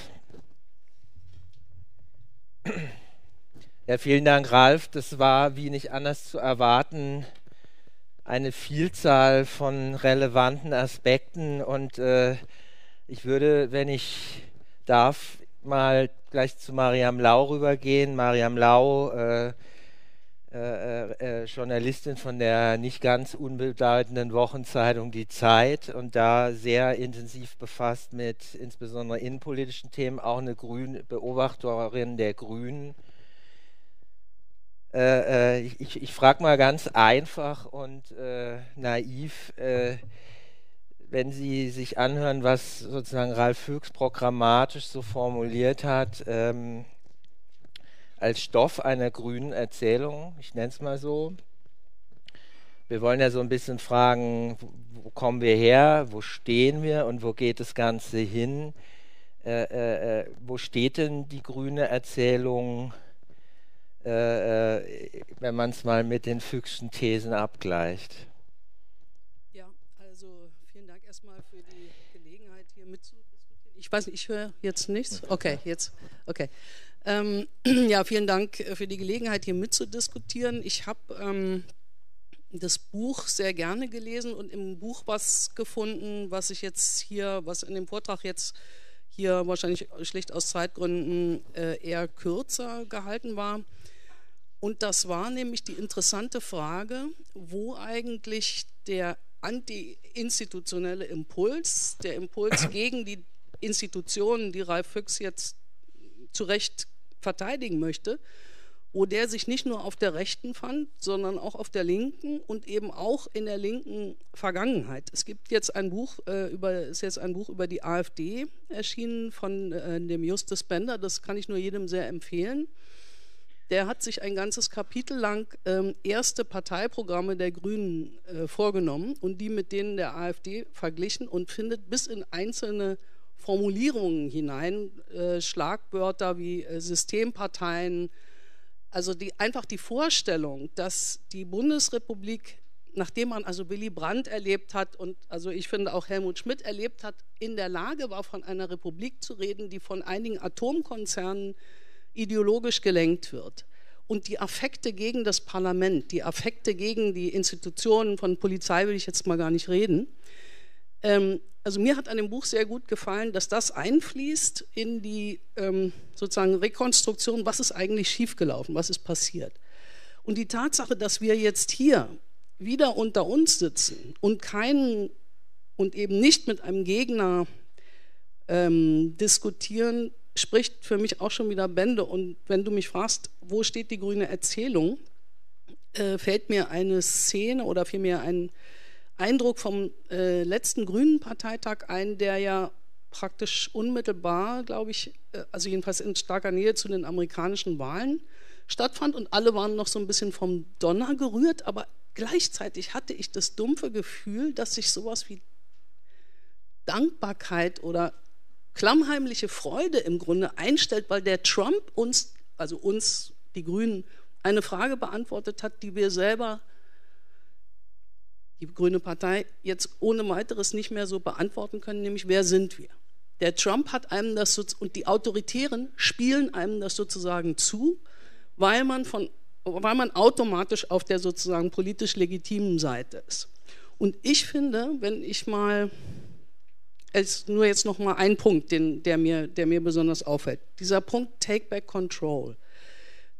Ja, vielen Dank, Ralf. Das war, wie nicht anders zu erwarten, eine Vielzahl von relevanten Aspekten. Und ich würde, wenn ich darf, mal gleich zu Mariam Lau rübergehen. Mariam Lau, Journalistin von der nicht ganz unbedeutenden Wochenzeitung Die Zeit und da sehr intensiv befasst mit insbesondere innenpolitischen Themen, auch eine Beobachterin der Grünen. Ich frage mal ganz einfach und naiv, wenn Sie sich anhören, was sozusagen Ralf Fücks programmatisch so formuliert hat, als Stoff einer grünen Erzählung, ich nenne es mal so. Wir wollen ja so ein bisschen fragen, wo kommen wir her, wo stehen wir und wo geht das Ganze hin? Wo steht denn die grüne Erzählung, wenn man es mal mit den Füchschen Thesen abgleicht? Ja, also vielen Dank erstmal für die Gelegenheit, hier mitzudiskutieren. Ich weiß nicht, ich höre jetzt nichts. Okay, jetzt. Okay. Ja, vielen Dank für die Gelegenheit, hier mitzudiskutieren. Ich habe das Buch sehr gerne gelesen und im Buch was gefunden, was ich jetzt hier, was in dem Vortrag jetzt hier wahrscheinlich schlicht aus Zeitgründen eher kürzer gehalten war. Und das war nämlich die interessante Frage, wo eigentlich der anti-institutionelle Impuls, der Impuls gegen die Institutionen, die Ralf Fücks jetzt zu Recht verteidigen möchte, wo der sich nicht nur auf der Rechten fand, sondern auch auf der Linken und eben auch in der linken Vergangenheit. Es gibt jetzt ein Buch, ist jetzt ein Buch über die AfD erschienen von dem Justus Bender, das kann ich nur jedem sehr empfehlen. Der hat sich ein ganzes Kapitel lang erste Parteiprogramme der Grünen vorgenommen und die mit denen der AfD verglichen und findet bis in einzelne Formulierungen hinein, Schlagwörter wie Systemparteien, also einfach die Vorstellung, dass die Bundesrepublik, nachdem man also Willy Brandt erlebt hat und also ich finde auch Helmut Schmidt erlebt hat, in der Lage war, von einer Republik zu reden, die von einigen Atomkonzernen ideologisch gelenkt wird. Und die Affekte gegen das Parlament, die Affekte gegen die Institutionen, von Polizei will ich jetzt mal gar nicht reden. Also mir hat an dem Buch sehr gut gefallen, dass das einfließt in die sozusagen Rekonstruktion, was ist eigentlich schiefgelaufen, was ist passiert. Und die Tatsache, dass wir jetzt hier wieder unter uns sitzen und keinen und eben nicht mit einem Gegner diskutieren, spricht für mich auch schon wieder Bände. Und wenn du mich fragst, wo steht die grüne Erzählung, fällt mir eine Szene oder vielmehr ein Eindruck vom letzten grünen Parteitag ein, der ja praktisch unmittelbar, glaube ich, also jedenfalls in starker Nähe zu den amerikanischen Wahlen stattfand und alle waren noch so ein bisschen vom Donner gerührt, aber gleichzeitig hatte ich das dumpfe Gefühl, dass sich sowas wie Dankbarkeit oder klammheimliche Freude im Grunde einstellt, weil der Trump uns, also uns, die Grünen, eine Frage beantwortet hat, die wir selber, die Grüne Partei, jetzt ohne weiteres nicht mehr so beantworten können, nämlich wer sind wir? Der Trump hat einem das, und die Autoritären spielen einem das sozusagen zu, weil man automatisch auf der sozusagen politisch legitimen Seite ist. Und ich finde, wenn ich mal... Nur jetzt noch mal ein Punkt, der mir besonders auffällt. Dieser Punkt Take Back Control.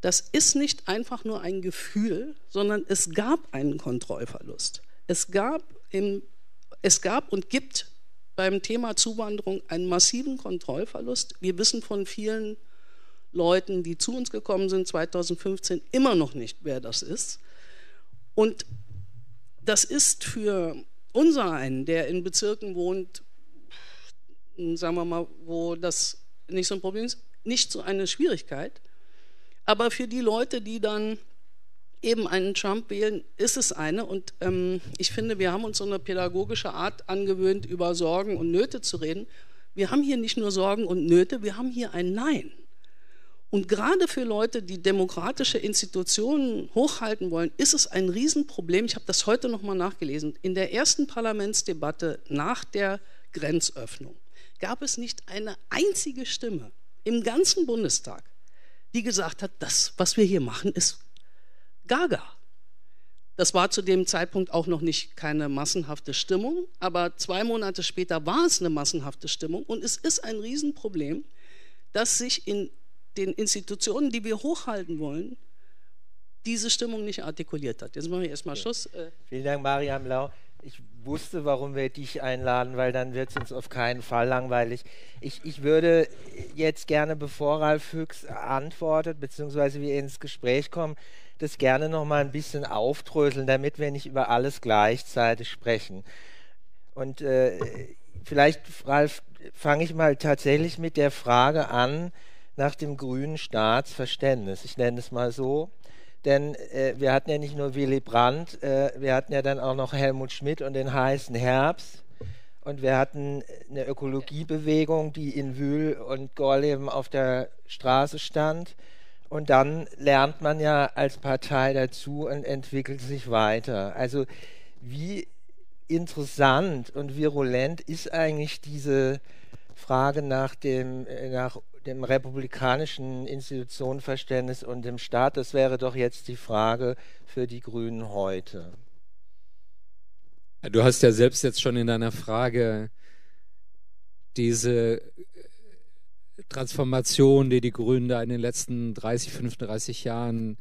Das ist nicht einfach nur ein Gefühl, sondern es gab einen Kontrollverlust. Es gab und gibt beim Thema Zuwanderung einen massiven Kontrollverlust. Wir wissen von vielen Leuten, die zu uns gekommen sind 2015, immer noch nicht, wer das ist. Und das ist für unseren, der in Bezirken wohnt, sagen wir mal, wo das nicht so ein Problem ist, nicht so eine Schwierigkeit. Aber für die Leute, die dann eben einen Trump wählen, ist es eine. Und ich finde, wir haben uns so eine pädagogische Art angewöhnt, über Sorgen und Nöte zu reden. Wir haben hier nicht nur Sorgen und Nöte, wir haben hier ein Nein. Und gerade für Leute, die demokratische Institutionen hochhalten wollen, ist es ein Riesenproblem. Ich habe das heute nochmal nachgelesen. In der ersten Parlamentsdebatte nach der Grenzöffnung gab es nicht eine einzige Stimme im ganzen Bundestag, die gesagt hat, das, was wir hier machen, ist gaga. Das war zu dem Zeitpunkt auch noch nicht keine massenhafte Stimmung, aber 2 Monate später war es eine massenhafte Stimmung und es ist ein Riesenproblem, dass sich in den Institutionen, die wir hochhalten wollen, diese Stimmung nicht artikuliert hat. Jetzt mache ich erstmal Schluss. Vielen Dank, Mariam Lau. Ich wusste, warum wir dich einladen, weil dann wird es uns auf keinen Fall langweilig. Ich würde jetzt gerne, bevor Ralf Fücks antwortet, beziehungsweise wir ins Gespräch kommen, das gerne noch mal ein bisschen aufdröseln, damit wir nicht über alles gleichzeitig sprechen. Und vielleicht, Ralf, fange ich mal tatsächlich mit der Frage an nach dem grünen Staatsverständnis. Ich nenne es mal so. Denn wir hatten ja nicht nur Willy Brandt, wir hatten ja dann auch noch Helmut Schmidt und den heißen Herbst. Und wir hatten eine Ökologiebewegung, die in Wühl und Gorleben auf der Straße stand. Und dann lernt man ja als Partei dazu und entwickelt sich weiter. Also wie interessant und virulent ist eigentlich diese Frage nach dem republikanischen Institutionenverständnis und dem Staat? Das wäre doch jetzt die Frage für die Grünen heute. Du hast ja selbst jetzt schon in deiner Frage diese Transformation, die die Grünen da in den letzten 30, 35 Jahren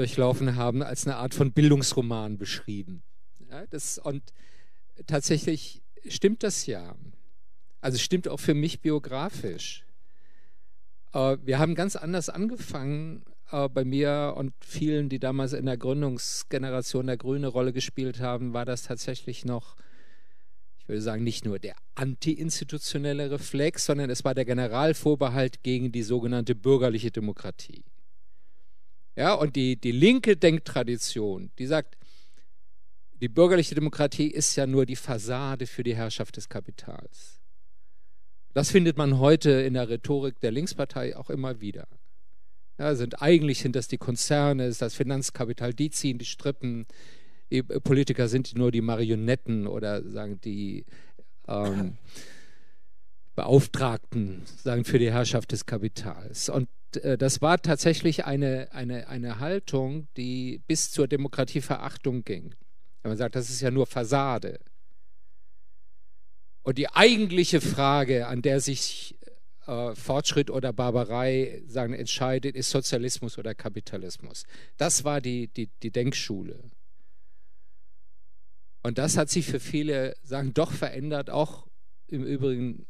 durchlaufen haben, als eine Art von Bildungsroman beschrieben. Ja, und tatsächlich stimmt das ja. Also stimmt auch für mich biografisch. Wir haben ganz anders angefangen, bei mir und vielen, die damals in der Gründungsgeneration der Grünen eine Rolle gespielt haben, war das tatsächlich noch, ich würde sagen, nicht nur der antiinstitutionelle Reflex, sondern es war der Generalvorbehalt gegen die sogenannte bürgerliche Demokratie. Ja, und die linke Denktradition, die sagt, die bürgerliche Demokratie ist ja nur die Fassade für die Herrschaft des Kapitals. Das findet man heute in der Rhetorik der Linkspartei auch immer wieder. Ja, eigentlich sind das die Konzerne, ist das Finanzkapital, die ziehen die Strippen. Die Politiker sind nur die Marionetten oder sagen die Beauftragten sagen für die Herrschaft des Kapitals. Und das war tatsächlich eine Haltung, die bis zur Demokratieverachtung ging. Wenn man sagt, das ist ja nur Fassade. Und die eigentliche Frage, an der sich Fortschritt oder Barbarei entscheidet, ist Sozialismus oder Kapitalismus. Das war die Denkschule. Und das hat sich für viele doch verändert, auch im Übrigen,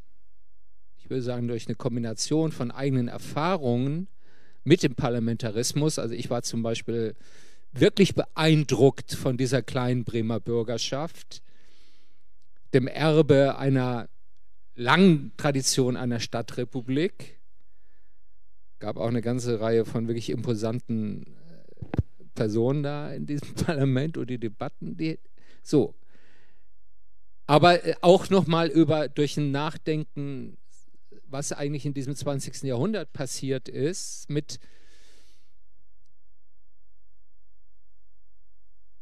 ich würde sagen, durch eine Kombination von eigenen Erfahrungen mit dem Parlamentarismus. Also ich war zum Beispiel wirklich beeindruckt von dieser kleinen Bremer Bürgerschaft, dem Erbe einer langen Tradition einer Stadtrepublik. Gab auch eine ganze Reihe von wirklich imposanten Personen da in diesem Parlament und die Debatten. Aber auch nochmal durch ein Nachdenken, was eigentlich in diesem 20. Jahrhundert passiert ist, mit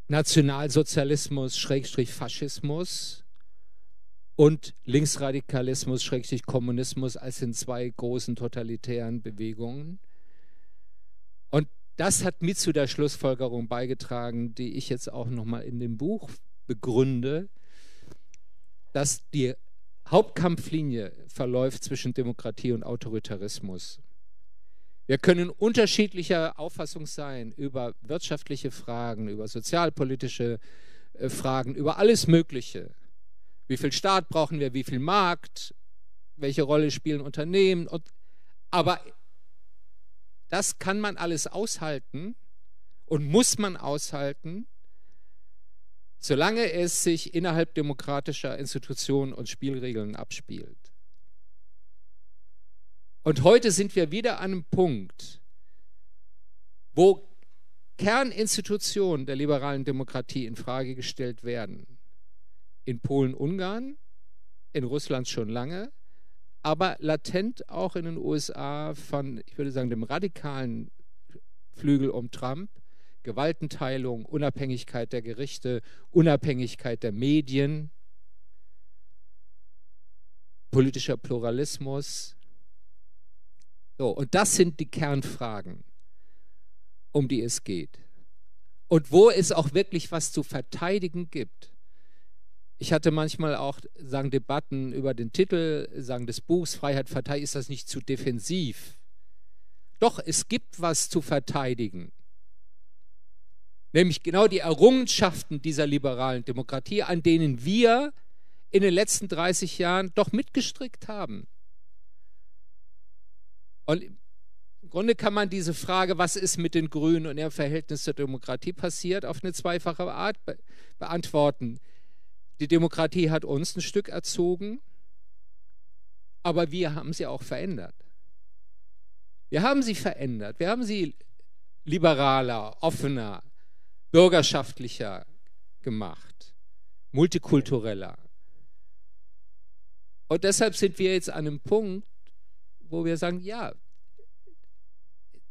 Nationalsozialismus, Schrägstrich Faschismus und Linksradikalismus, Schrägstrich Kommunismus als in zwei großen totalitären Bewegungen. Und das hat mit zu der Schlussfolgerung beigetragen, die ich jetzt auch nochmal in dem Buch begründe, dass die Hauptkampflinie verläuft zwischen Demokratie und Autoritarismus. Wir können unterschiedlicher Auffassung sein über wirtschaftliche Fragen, über sozialpolitische Fragen, über alles Mögliche. Wie viel Staat brauchen wir, wie viel Markt, welche Rolle spielen Unternehmen? Aber das kann man alles aushalten und muss man aushalten, solange es sich innerhalb demokratischer Institutionen und Spielregeln abspielt. Und heute sind wir wieder an einem Punkt, wo Kerninstitutionen der liberalen Demokratie in Frage gestellt werden. In Polen, Ungarn, in Russland schon lange, aber latent auch in den USA von, ich würde sagen, dem radikalen Flügel um Trump, Gewaltenteilung, Unabhängigkeit der Gerichte, Unabhängigkeit der Medien, politischer Pluralismus. So, und das sind die Kernfragen, um die es geht. Und wo es auch wirklich was zu verteidigen gibt. Ich hatte manchmal auch Debatten über den Titel des Buchs, Freiheit verteidigen, ist das nicht zu defensiv? Doch, es gibt was zu verteidigen. Nämlich genau die Errungenschaften dieser liberalen Demokratie, an denen wir in den letzten 30 Jahren doch mitgestrickt haben. Und im Grunde kann man diese Frage, was ist mit den Grünen und ihrem Verhältnis zur Demokratie passiert, auf eine zweifache Art beantworten. Die Demokratie hat uns ein Stück erzogen, aber wir haben sie auch verändert. Wir haben sie verändert, wir haben sie liberaler, offener, bürgerschaftlicher gemacht, multikultureller. Und deshalb sind wir jetzt an einem Punkt, wo wir sagen, ja,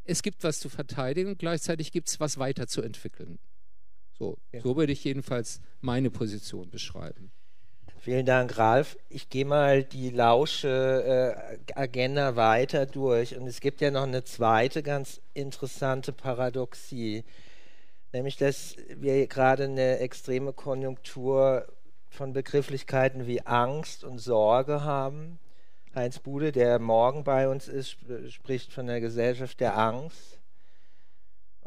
es gibt was zu verteidigen und gleichzeitig gibt es was weiterzuentwickeln. So würde ich jedenfalls meine Position beschreiben. Vielen Dank, Ralf. Ich gehe mal die Lausche Agenda weiter durch. Und es gibt ja noch eine zweite ganz interessante Paradoxie, nämlich, dass wir gerade eine extreme Konjunktur von Begrifflichkeiten wie Angst und Sorge haben. Heinz Bude, der morgen bei uns ist, spricht von der Gesellschaft der Angst.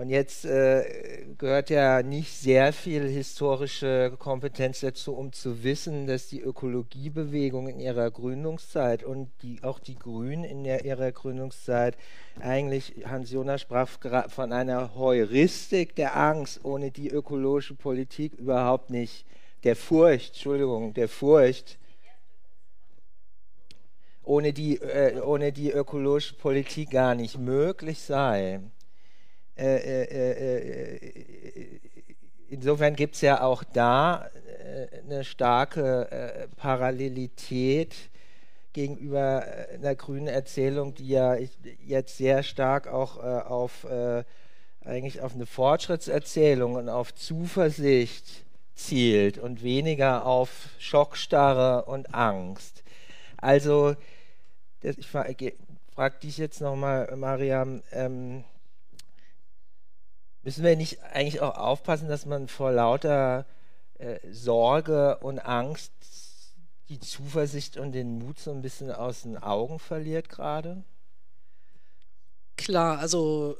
Und jetzt gehört ja nicht sehr viel historische Kompetenz dazu, um zu wissen, dass die Ökologiebewegung in ihrer Gründungszeit und auch die Grünen in ihrer Gründungszeit eigentlich, Hans Jonas sprach von einer Heuristik der Angst, ohne die ökologische Politik überhaupt nicht, der Furcht, ohne die ökologische Politik gar nicht möglich sei. Insofern gibt es ja auch da eine starke Parallelität gegenüber einer grünen Erzählung, die ja jetzt sehr stark auch eigentlich auf eine Fortschrittserzählung und auf Zuversicht zielt und weniger auf Schockstarre und Angst. Also, ich frage dich jetzt nochmal, Mariam, müssen wir nicht eigentlich auch aufpassen, dass man vor lauter Sorge und Angst die Zuversicht und den Mut so ein bisschen aus den Augen verliert gerade? Klar, also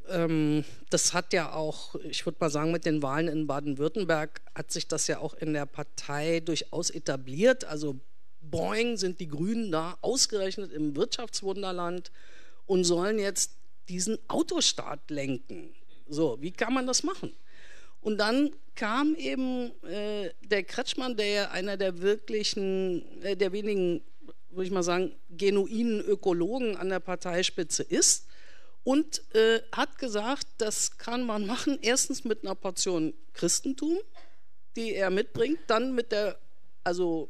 das hat ja auch, ich würde mal sagen, mit den Wahlen in Baden-Württemberg hat sich das ja auch in der Partei durchaus etabliert. Also boing, sind die Grünen da, ausgerechnet im Wirtschaftswunderland und sollen jetzt diesen Autostaat lenken. So, wie kann man das machen? Und dann kam eben der Kretschmann, der ja einer der wirklichen, der wenigen, würde ich mal sagen, genuinen Ökologen an der Parteispitze ist und hat gesagt, das kann man machen, erstens mit einer Portion Christentum, die er mitbringt, dann mit der, also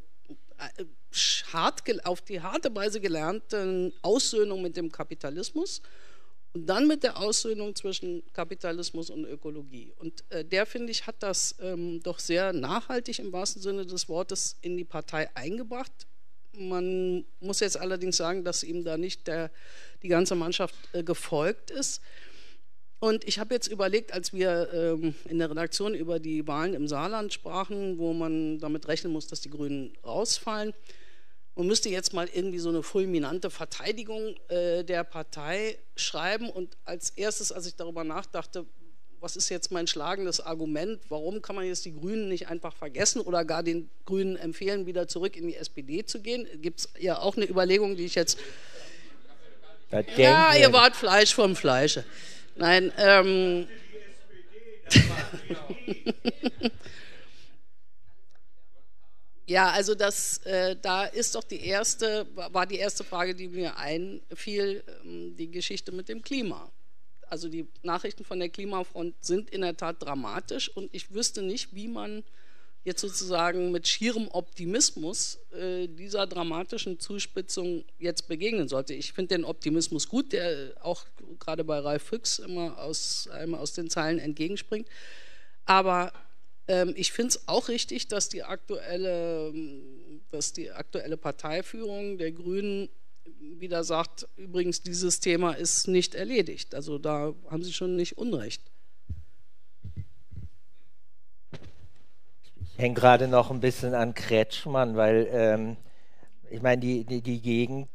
auf die harte Weise gelernten Aussöhnung mit dem Kapitalismus. Und dann mit der Aussöhnung zwischen Kapitalismus und Ökologie. Und der, finde ich, hat das doch sehr nachhaltig im wahrsten Sinne des Wortes in die Partei eingebracht. Man muss jetzt allerdings sagen, dass ihm da nicht die ganze Mannschaft gefolgt ist. Und ich habe jetzt überlegt, als wir in der Redaktion über die Wahlen im Saarland sprachen, wo man damit rechnen muss, dass die Grünen rausfallen, man müsste jetzt mal irgendwie so eine fulminante Verteidigung der Partei schreiben. Und als erstes, als ich darüber nachdachte, was ist jetzt mein schlagendes Argument, warum kann man jetzt die Grünen nicht einfach vergessen oder gar den Grünen empfehlen, wieder zurück in die SPD zu gehen? Gibt es ja auch eine Überlegung, die ich jetzt... Ja, ihr wart Fleisch vom Fleische. Nein, ja, also das, da ist doch war die erste Frage, die mir einfiel, die Geschichte mit dem Klima. Also die Nachrichten von der Klimafront sind in der Tat dramatisch und ich wüsste nicht, wie man jetzt sozusagen mit schierem Optimismus dieser dramatischen Zuspitzung jetzt begegnen sollte. Ich finde den Optimismus gut, der auch gerade bei Ralf Fücks immer aus den Zeilen entgegenspringt, aber ich finde es auch richtig, dass die aktuelle Parteiführung der Grünen wieder sagt, übrigens, dieses Thema ist nicht erledigt. Also da haben Sie schon nicht Unrecht. Ich hänge gerade noch ein bisschen an Kretschmann, weil ich meine, die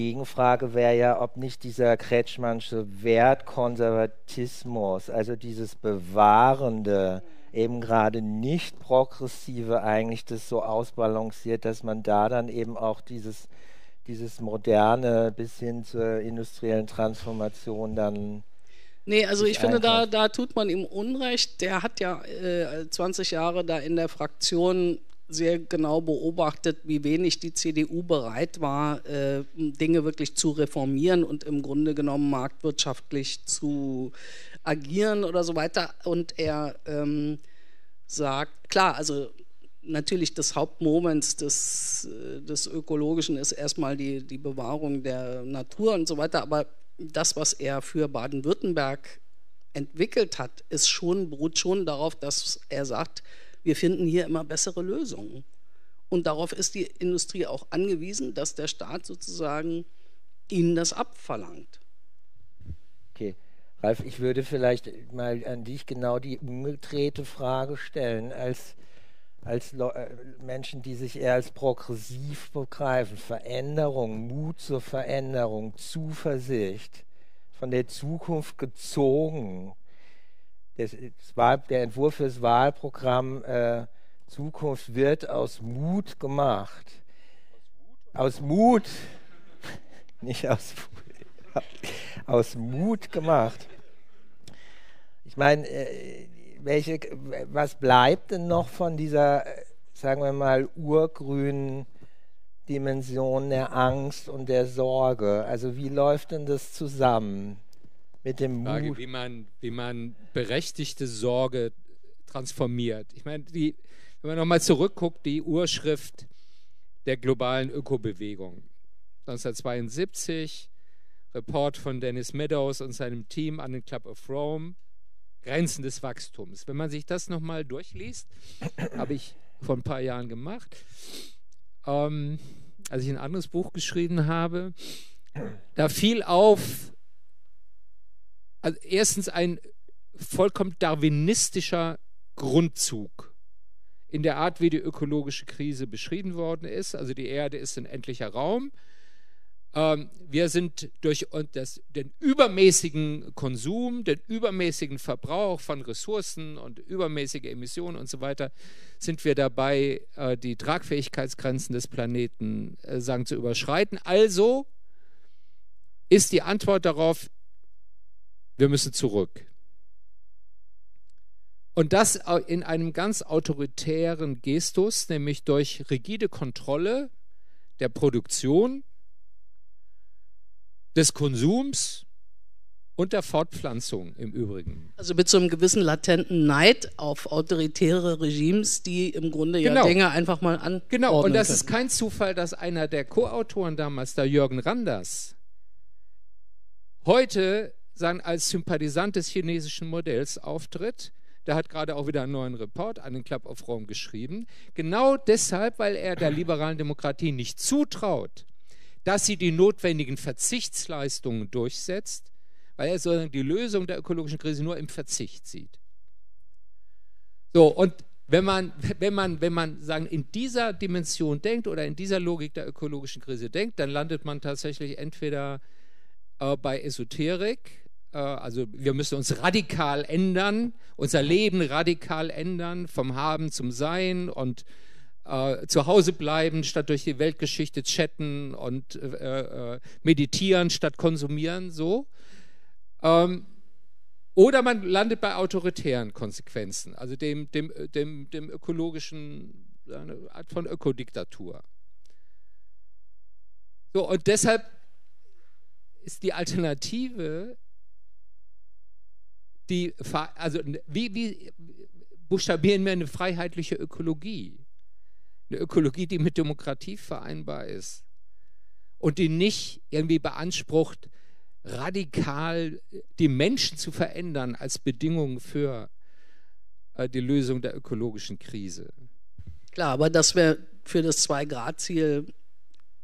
Gegenfrage wäre ja, ob nicht dieser Kretschmannsche Wertkonservatismus, also dieses bewahrende, eben gerade nicht progressive eigentlich das so ausbalanciert, dass man da dann eben auch dieses moderne bis hin zur industriellen Transformation dann... Nee, also ich finde, da tut man ihm Unrecht. Der hat ja 20 Jahre da in der Fraktion sehr genau beobachtet, wie wenig die CDU bereit war, Dinge wirklich zu reformieren und im Grunde genommen marktwirtschaftlich zu agieren oder so weiter. Und er sagt, klar, also natürlich das Hauptmoment des Ökologischen ist erstmal die Bewahrung der Natur und so weiter, aber das, was er für Baden-Württemberg entwickelt hat, beruht schon darauf, dass er sagt, wir finden hier immer bessere Lösungen. Und darauf ist die Industrie auch angewiesen, dass der Staat sozusagen ihnen das abverlangt. Okay. Ralf, ich würde vielleicht mal an dich genau die umgedrehte Frage stellen, als Menschen, die sich eher als progressiv begreifen, Veränderung, Mut zur Veränderung, Zuversicht, von der Zukunft gezogen. der Entwurf für das Wahlprogramm Zukunft wird aus Mut gemacht. Aus Mut, nicht aus Wut, aus Mut gemacht. Ich meine, was bleibt denn noch von dieser, sagen wir mal, urgrünen Dimension der Angst und der Sorge? Also wie läuft denn das zusammen mit dem Mut? Frage, wie man berechtigte Sorge transformiert. Ich meine, wenn man nochmal zurückguckt, die Urschrift der globalen Ökobewegung. 1972, Report von Dennis Meadows und seinem Team an den Club of Rome, Grenzen des Wachstums. Wenn man sich das nochmal durchliest, habe ich vor ein paar Jahren gemacht, als ich ein anderes Buch geschrieben habe, da fiel auf, also erstens ein vollkommen darwinistischer Grundzug in der Art, wie die ökologische Krise beschrieben worden ist. Also die Erde ist ein endlicher Raum. Wir sind durch den übermäßigen Konsum, den übermäßigen Verbrauch von Ressourcen und übermäßige Emissionen und so weiter, sind wir dabei, die Tragfähigkeitsgrenzen des Planeten zu überschreiten. Also ist die Antwort darauf, wir müssen zurück. Und das in einem ganz autoritären Gestus, nämlich durch rigide Kontrolle der Produktion, des Konsums und der Fortpflanzung im Übrigen. Also mit so einem gewissen latenten Neid auf autoritäre Regimes, die im Grunde ja Dinge einfach mal anordnen. Genau, und das ist kein Zufall, dass einer der Co-Autoren damals, der Jürgen Randers, heute als Sympathisant des chinesischen Modells auftritt. Der hat gerade auch wieder einen neuen Report an den Club of Rome geschrieben. Genau deshalb, weil er der liberalen Demokratie nicht zutraut, dass sie die notwendigen Verzichtsleistungen durchsetzt, weil er sozusagen die Lösung der ökologischen Krise nur im Verzicht sieht. So, und wenn man sagen, in dieser Dimension denkt oder in dieser Logik der ökologischen Krise denkt, dann landet man tatsächlich entweder bei Esoterik, also wir müssen uns radikal ändern, unser Leben radikal ändern, vom Haben zum Sein und zu Hause bleiben, statt durch die Weltgeschichte chatten und meditieren, statt konsumieren, so. Oder man landet bei autoritären Konsequenzen, also dem ökologischen, eine Art von Ökodiktatur. So, und deshalb ist die Alternative, wie buchstabieren wir eine freiheitliche Ökologie? Eine Ökologie, die mit Demokratie vereinbar ist und die nicht irgendwie beansprucht, radikal die Menschen zu verändern als Bedingung für die Lösung der ökologischen Krise. Klar, aber dass wir für das 2-Grad-Ziel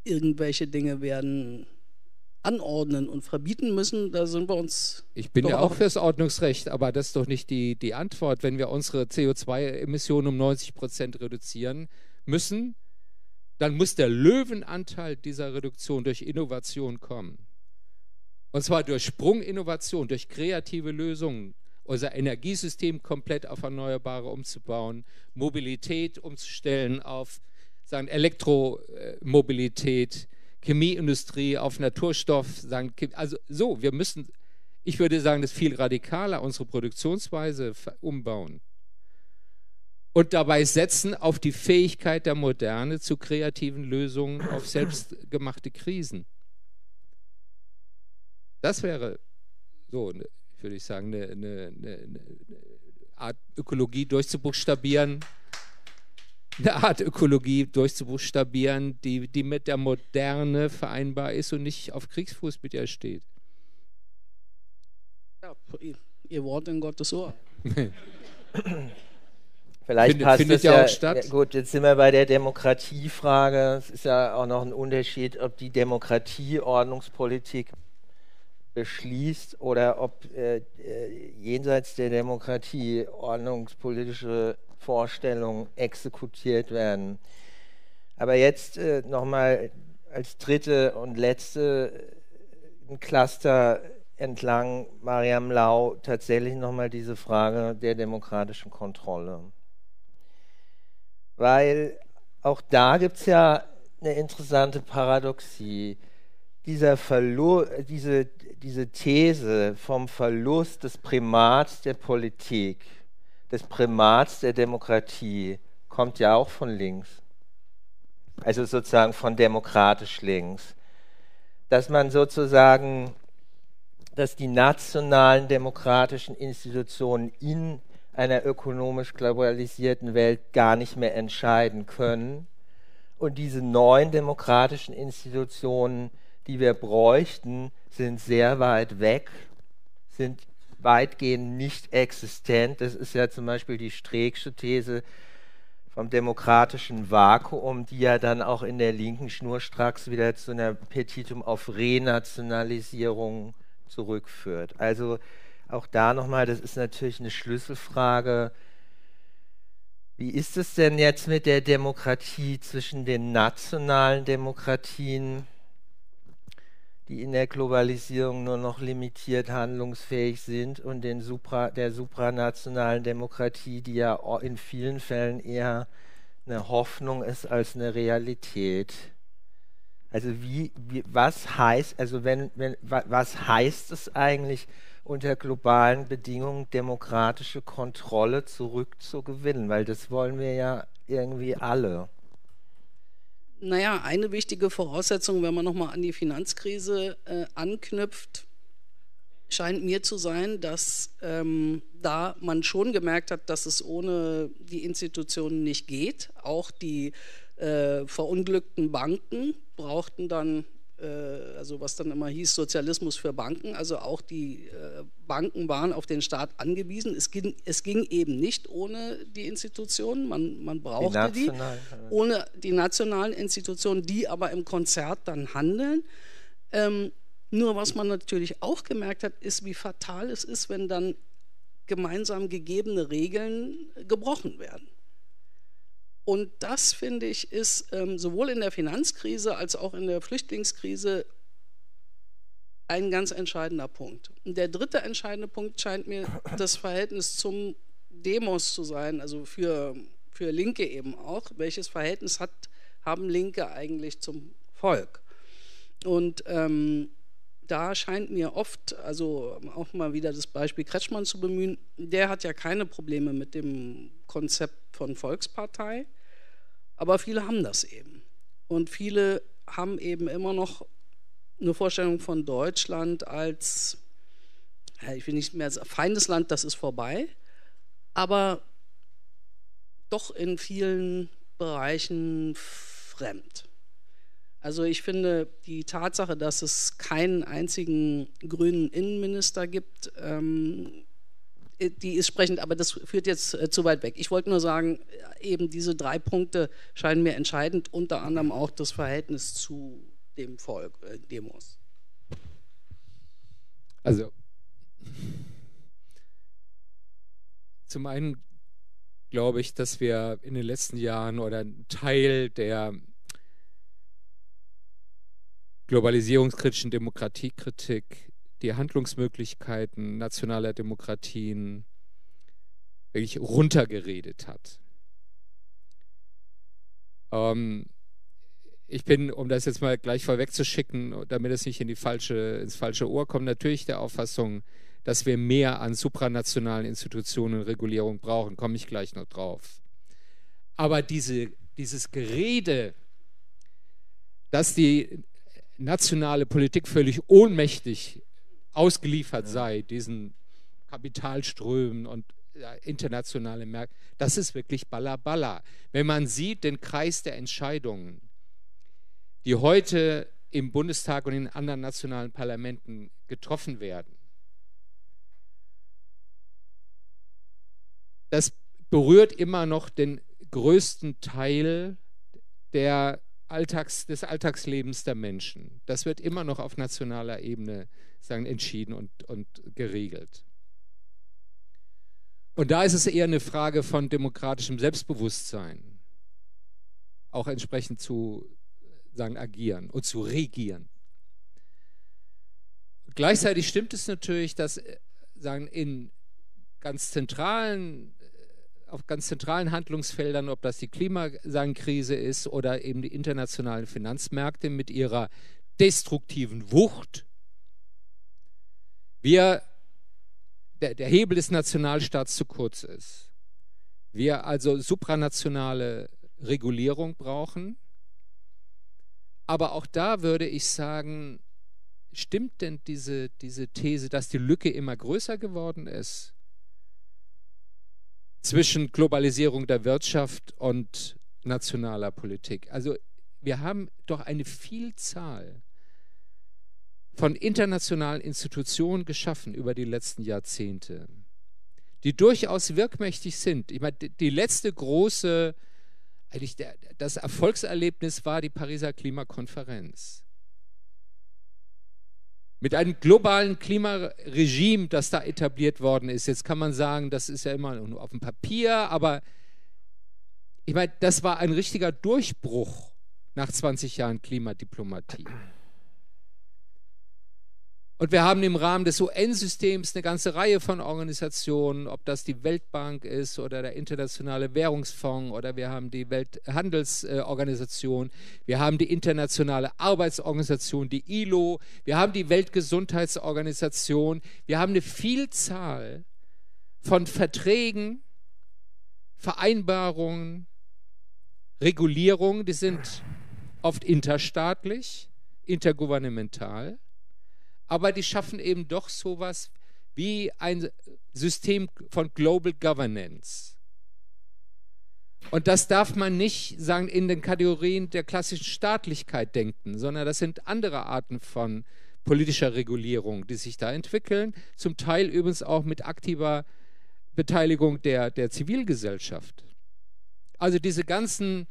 irgendwelche Dinge werden anordnen und verbieten müssen, da sind wir uns... Ich bin ja auch fürs Ordnungsrecht, aber das ist doch nicht die Antwort. Wenn wir unsere CO2-Emissionen um 90% reduzieren müssen, dann muss der Löwenanteil dieser Reduktion durch Innovation kommen. Und zwar durch Sprunginnovation, durch kreative Lösungen, unser Energiesystem komplett auf Erneuerbare umzubauen, Mobilität umzustellen auf Elektromobilität, Chemieindustrie auf Naturstoff, also so, wir müssen, ich würde sagen, das viel radikaler unsere Produktionsweise umbauen und dabei setzen auf die Fähigkeit der Moderne zu kreativen Lösungen auf selbstgemachte Krisen. Das wäre so, würde ich sagen, eine Art Ökologie durchzubuchstabieren. Eine Art Ökologie durchzubuchstabieren, die mit der Moderne vereinbar ist und nicht auf Kriegsfuß mit ihr steht. Ja, ihr Wort in Gottes Ohr. Vielleicht findet das ja auch statt. Gut, jetzt sind wir bei der Demokratiefrage. Es ist ja auch noch ein Unterschied, ob die Demokratie Ordnungspolitik beschließt oder ob jenseits der Demokratie ordnungspolitische Vorstellungen exekutiert werden. Aber jetzt nochmal als dritte und letzte ein Cluster entlang Mariam Lau tatsächlich nochmal diese Frage der demokratischen Kontrolle. Weil auch da gibt es ja eine interessante Paradoxie. Diese These vom Verlust des Primats der Politik, des Primats der Demokratie, kommt ja auch von links. Also sozusagen von demokratisch links. Dass man sozusagen, dass die nationalen demokratischen Institutionen in einer ökonomisch globalisierten Welt gar nicht mehr entscheiden können und diese neuen demokratischen Institutionen, die wir bräuchten, sind sehr weit weg, sind weitgehend nicht existent. Das ist ja zum Beispiel die Streecksche These vom demokratischen Vakuum, die ja dann auch in der Linken schnurstracks wieder zu einer Petitum auf Renationalisierung zurückführt. Also auch da nochmal, das ist natürlich eine Schlüsselfrage. Wie ist es denn jetzt mit der Demokratie zwischen den nationalen Demokratien, die in der Globalisierung nur noch limitiert handlungsfähig sind, und der supranationalen Demokratie, die ja in vielen Fällen eher eine Hoffnung ist als eine Realität? Also was heißt es eigentlich, unter globalen Bedingungen demokratische Kontrolle zurückzugewinnen? Weil das wollen wir ja irgendwie alle. Naja, eine wichtige Voraussetzung, wenn man nochmal an die Finanzkrise anknüpft, scheint mir zu sein, dass da man schon gemerkt hat, dass es ohne die Institutionen nicht geht. Auch die verunglückten Banken brauchten dann, also was dann immer hieß, Sozialismus für Banken, also auch die Banken waren auf den Staat angewiesen. Es ging eben nicht ohne die Institutionen, man brauchte die, ohne die nationalen Institutionen, die aber im Konzert dann handeln. Nur was man natürlich auch gemerkt hat, ist, wie fatal es ist, wenn dann gemeinsam gegebene Regeln gebrochen werden. Und das, finde ich, ist sowohl in der Finanzkrise als auch in der Flüchtlingskrise ein ganz entscheidender Punkt. Und der dritte entscheidende Punkt scheint mir das Verhältnis zum Demos zu sein, also für Linke eben auch. Welches Verhältnis haben Linke eigentlich zum Volk? Und da scheint mir oft, also auch mal wieder das Beispiel Kretschmann zu bemühen, der hat ja keine Probleme mit dem Konzept von Volkspartei, aber viele haben das eben. Und viele haben eben immer noch eine Vorstellung von Deutschland als, ich will nicht mehr sagen, feindes Land, das ist vorbei, aber doch in vielen Bereichen fremd. Also ich finde, die Tatsache, dass es keinen einzigen grünen Innenminister gibt, die ist sprechend, aber das führt jetzt zu weit weg. Ich wollte nur sagen, eben diese drei Punkte scheinen mir entscheidend, unter anderem auch das Verhältnis zu dem Volk, Demos. Also zum einen glaube ich, dass wir in den letzten Jahren oder einen Teil der globalisierungskritischen Demokratiekritik, die Handlungsmöglichkeiten nationaler Demokratien wirklich runtergeredet hat. Ich bin, um das jetzt mal gleich vorwegzuschicken, damit es nicht ins falsche Ohr kommt, natürlich der Auffassung, dass wir mehr an supranationalen Institutionen und Regulierung brauchen, komme ich gleich noch drauf. Aber dieses Gerede, dass die nationale Politik völlig ohnmächtig ausgeliefert sei, diesen Kapitalströmen und internationale Märkte, das ist wirklich Balla-Balla. Wenn man sieht, den Kreis der Entscheidungen, die heute im Bundestag und in anderen nationalen Parlamenten getroffen werden, das berührt immer noch den größten Teil der des Alltagslebens der Menschen. Das wird immer noch auf nationaler Ebene entschieden und geregelt. Und da ist es eher eine Frage von demokratischem Selbstbewusstsein, auch entsprechend zu agieren und zu regieren. Gleichzeitig stimmt es natürlich, dass sagen, in ganz zentralen, auf ganz zentralen Handlungsfeldern, ob das die Klimakrise ist oder eben die internationalen Finanzmärkte mit ihrer destruktiven Wucht, der Hebel des Nationalstaats zu kurz ist. Wir also supranationale Regulierung brauchen. Aber auch da würde ich sagen, stimmt denn diese These, dass die Lücke immer größer geworden ist zwischen Globalisierung der Wirtschaft und nationaler Politik? Also wir haben doch eine Vielzahl von internationalen Institutionen geschaffen über die letzten Jahrzehnte, die durchaus wirkmächtig sind. Ich meine, die letzte große, eigentlich das Erfolgserlebnis war die Pariser Klimakonferenz. Mit einem globalen Klimaregime, das da etabliert worden ist. Jetzt kann man sagen, das ist ja immer nur auf dem Papier, aber ich meine, das war ein richtiger Durchbruch nach 20 Jahren Klimadiplomatie. Und wir haben im Rahmen des UN-Systems eine ganze Reihe von Organisationen, ob das die Weltbank ist oder der Internationale Währungsfonds oder wir haben die Welthandelsorganisation, wir haben die Internationale Arbeitsorganisation, die ILO, wir haben die Weltgesundheitsorganisation, wir haben eine Vielzahl von Verträgen, Vereinbarungen, Regulierungen, die sind oft interstaatlich, intergouvernemental, aber die schaffen eben doch sowas wie ein System von Global Governance. Und das darf man nicht sagen in den Kategorien der klassischen Staatlichkeit denken, sondern das sind andere Arten von politischer Regulierung, die sich da entwickeln, zum Teil übrigens auch mit aktiver Beteiligung der Zivilgesellschaft. Also diese ganzen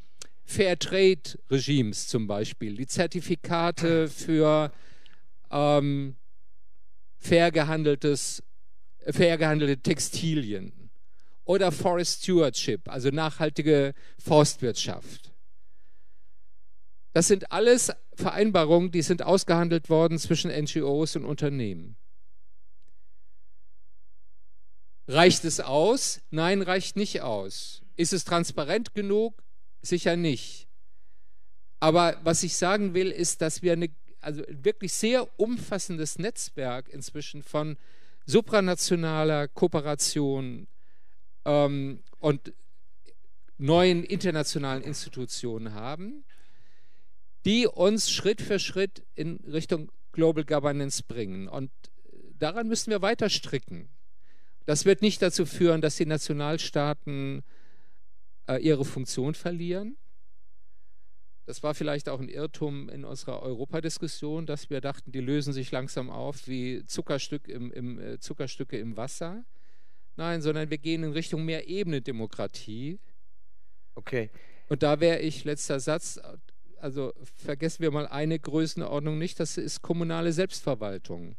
Fairtrade-Regimes zum Beispiel, die Zertifikate für fair gehandelte Textilien oder Forest Stewardship, also nachhaltige Forstwirtschaft. Das sind alles Vereinbarungen, die sind ausgehandelt worden zwischen NGOs und Unternehmen. Reicht es aus? Nein, reicht nicht aus. Ist es transparent genug? Sicher nicht. Aber was ich sagen will, ist, dass wir also wirklich sehr umfassendes Netzwerk inzwischen von supranationaler Kooperation und neuen internationalen Institutionen haben, die uns Schritt für Schritt in Richtung Global Governance bringen. Und daran müssen wir weiter stricken. Das wird nicht dazu führen, dass die Nationalstaaten ihre Funktion verlieren. Das war vielleicht auch ein Irrtum in unserer Europadiskussion, dass wir dachten, die lösen sich langsam auf wie Zuckerstücke im Wasser. Nein, sondern wir gehen in Richtung mehr Ebene-Demokratie. Okay. Und da wäre ich, letzter Satz, also vergessen wir mal eine Größenordnung nicht, das ist kommunale Selbstverwaltung.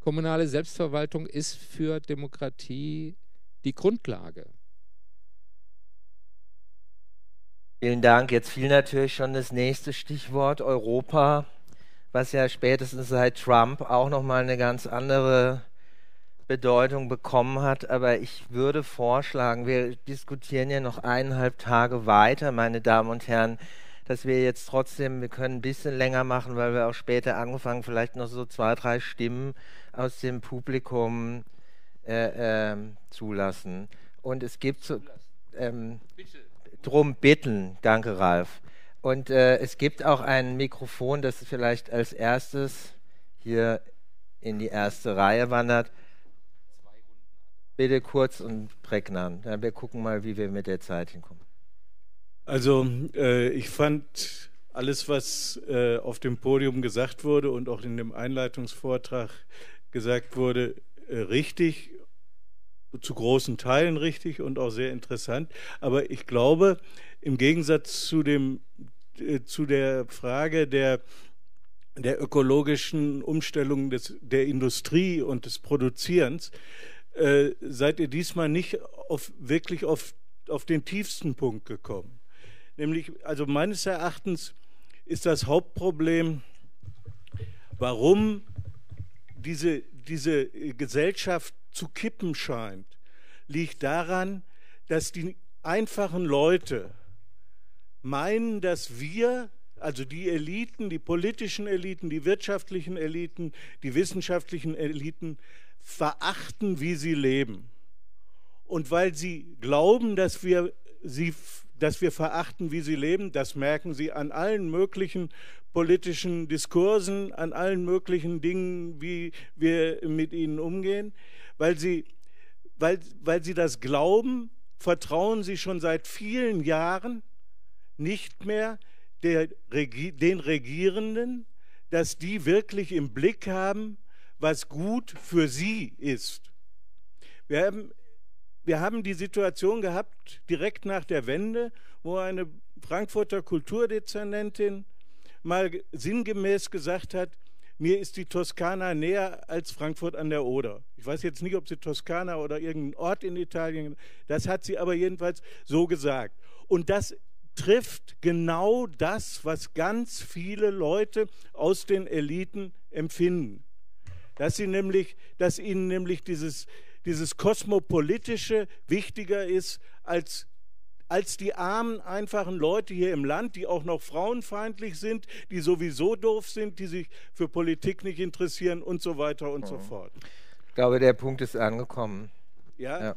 Kommunale Selbstverwaltung ist für Demokratie die Grundlage. Vielen Dank. Jetzt fiel natürlich schon das nächste Stichwort Europa, was ja spätestens seit Trump auch nochmal eine ganz andere Bedeutung bekommen hat. Aber ich würde vorschlagen, wir diskutieren ja noch 1,5 Tage weiter, meine Damen und Herren, dass wir jetzt trotzdem, wir können ein bisschen länger machen, weil wir auch später angefangen, vielleicht noch so 2, 3 Stimmen aus dem Publikum zulassen. Und es gibt so... Bitte. Drum bitten. Danke, Ralf. Und es gibt auch ein Mikrofon, das vielleicht als erstes hier in die erste Reihe wandert. Bitte kurz und prägnant. Ja, wir gucken mal, wie wir mit der Zeit hinkommen. Also ich fand alles, was auf dem Podium gesagt wurde und auch in dem Einleitungsvortrag gesagt wurde, richtig. Zu großen Teilen richtig und auch sehr interessant. Aber ich glaube, im Gegensatz zu der Frage der ökologischen Umstellung der Industrie und des Produzierens, seid ihr diesmal nicht wirklich auf den tiefsten Punkt gekommen. Nämlich, also meines Erachtens ist das Hauptproblem, warum diese Gesellschaft zu kippen scheint, liegt daran, dass die einfachen Leute meinen, dass wir, also die Eliten, die politischen Eliten, die wirtschaftlichen Eliten, die wissenschaftlichen Eliten, verachten, wie sie leben. Und weil sie glauben, dass wir verachten, wie sie leben, das merken sie an allen möglichen politischen Diskursen, an allen möglichen Dingen, wie wir mit ihnen umgehen. Weil sie das glauben, vertrauen sie schon seit vielen Jahren nicht mehr den Regierenden, dass die wirklich im Blick haben, was gut für sie ist. Wir haben die Situation gehabt, direkt nach der Wende, wo eine Frankfurter Kulturdezernentin mal sinngemäß gesagt hat, mir ist die Toskana näher als Frankfurt an der Oder. Ich weiß jetzt nicht, ob sie Toskana oder irgendeinen Ort in Italien, das hat sie aber jedenfalls so gesagt. Und das trifft genau das, was ganz viele Leute aus den Eliten empfinden. Dass ihnen nämlich dieses Kosmopolitische wichtiger ist als die armen, einfachen Leute hier im Land, die auch noch frauenfeindlich sind, die sowieso doof sind, die sich für Politik nicht interessieren und so weiter und so fort. Ich glaube, der Punkt ist angekommen. Ja, ja.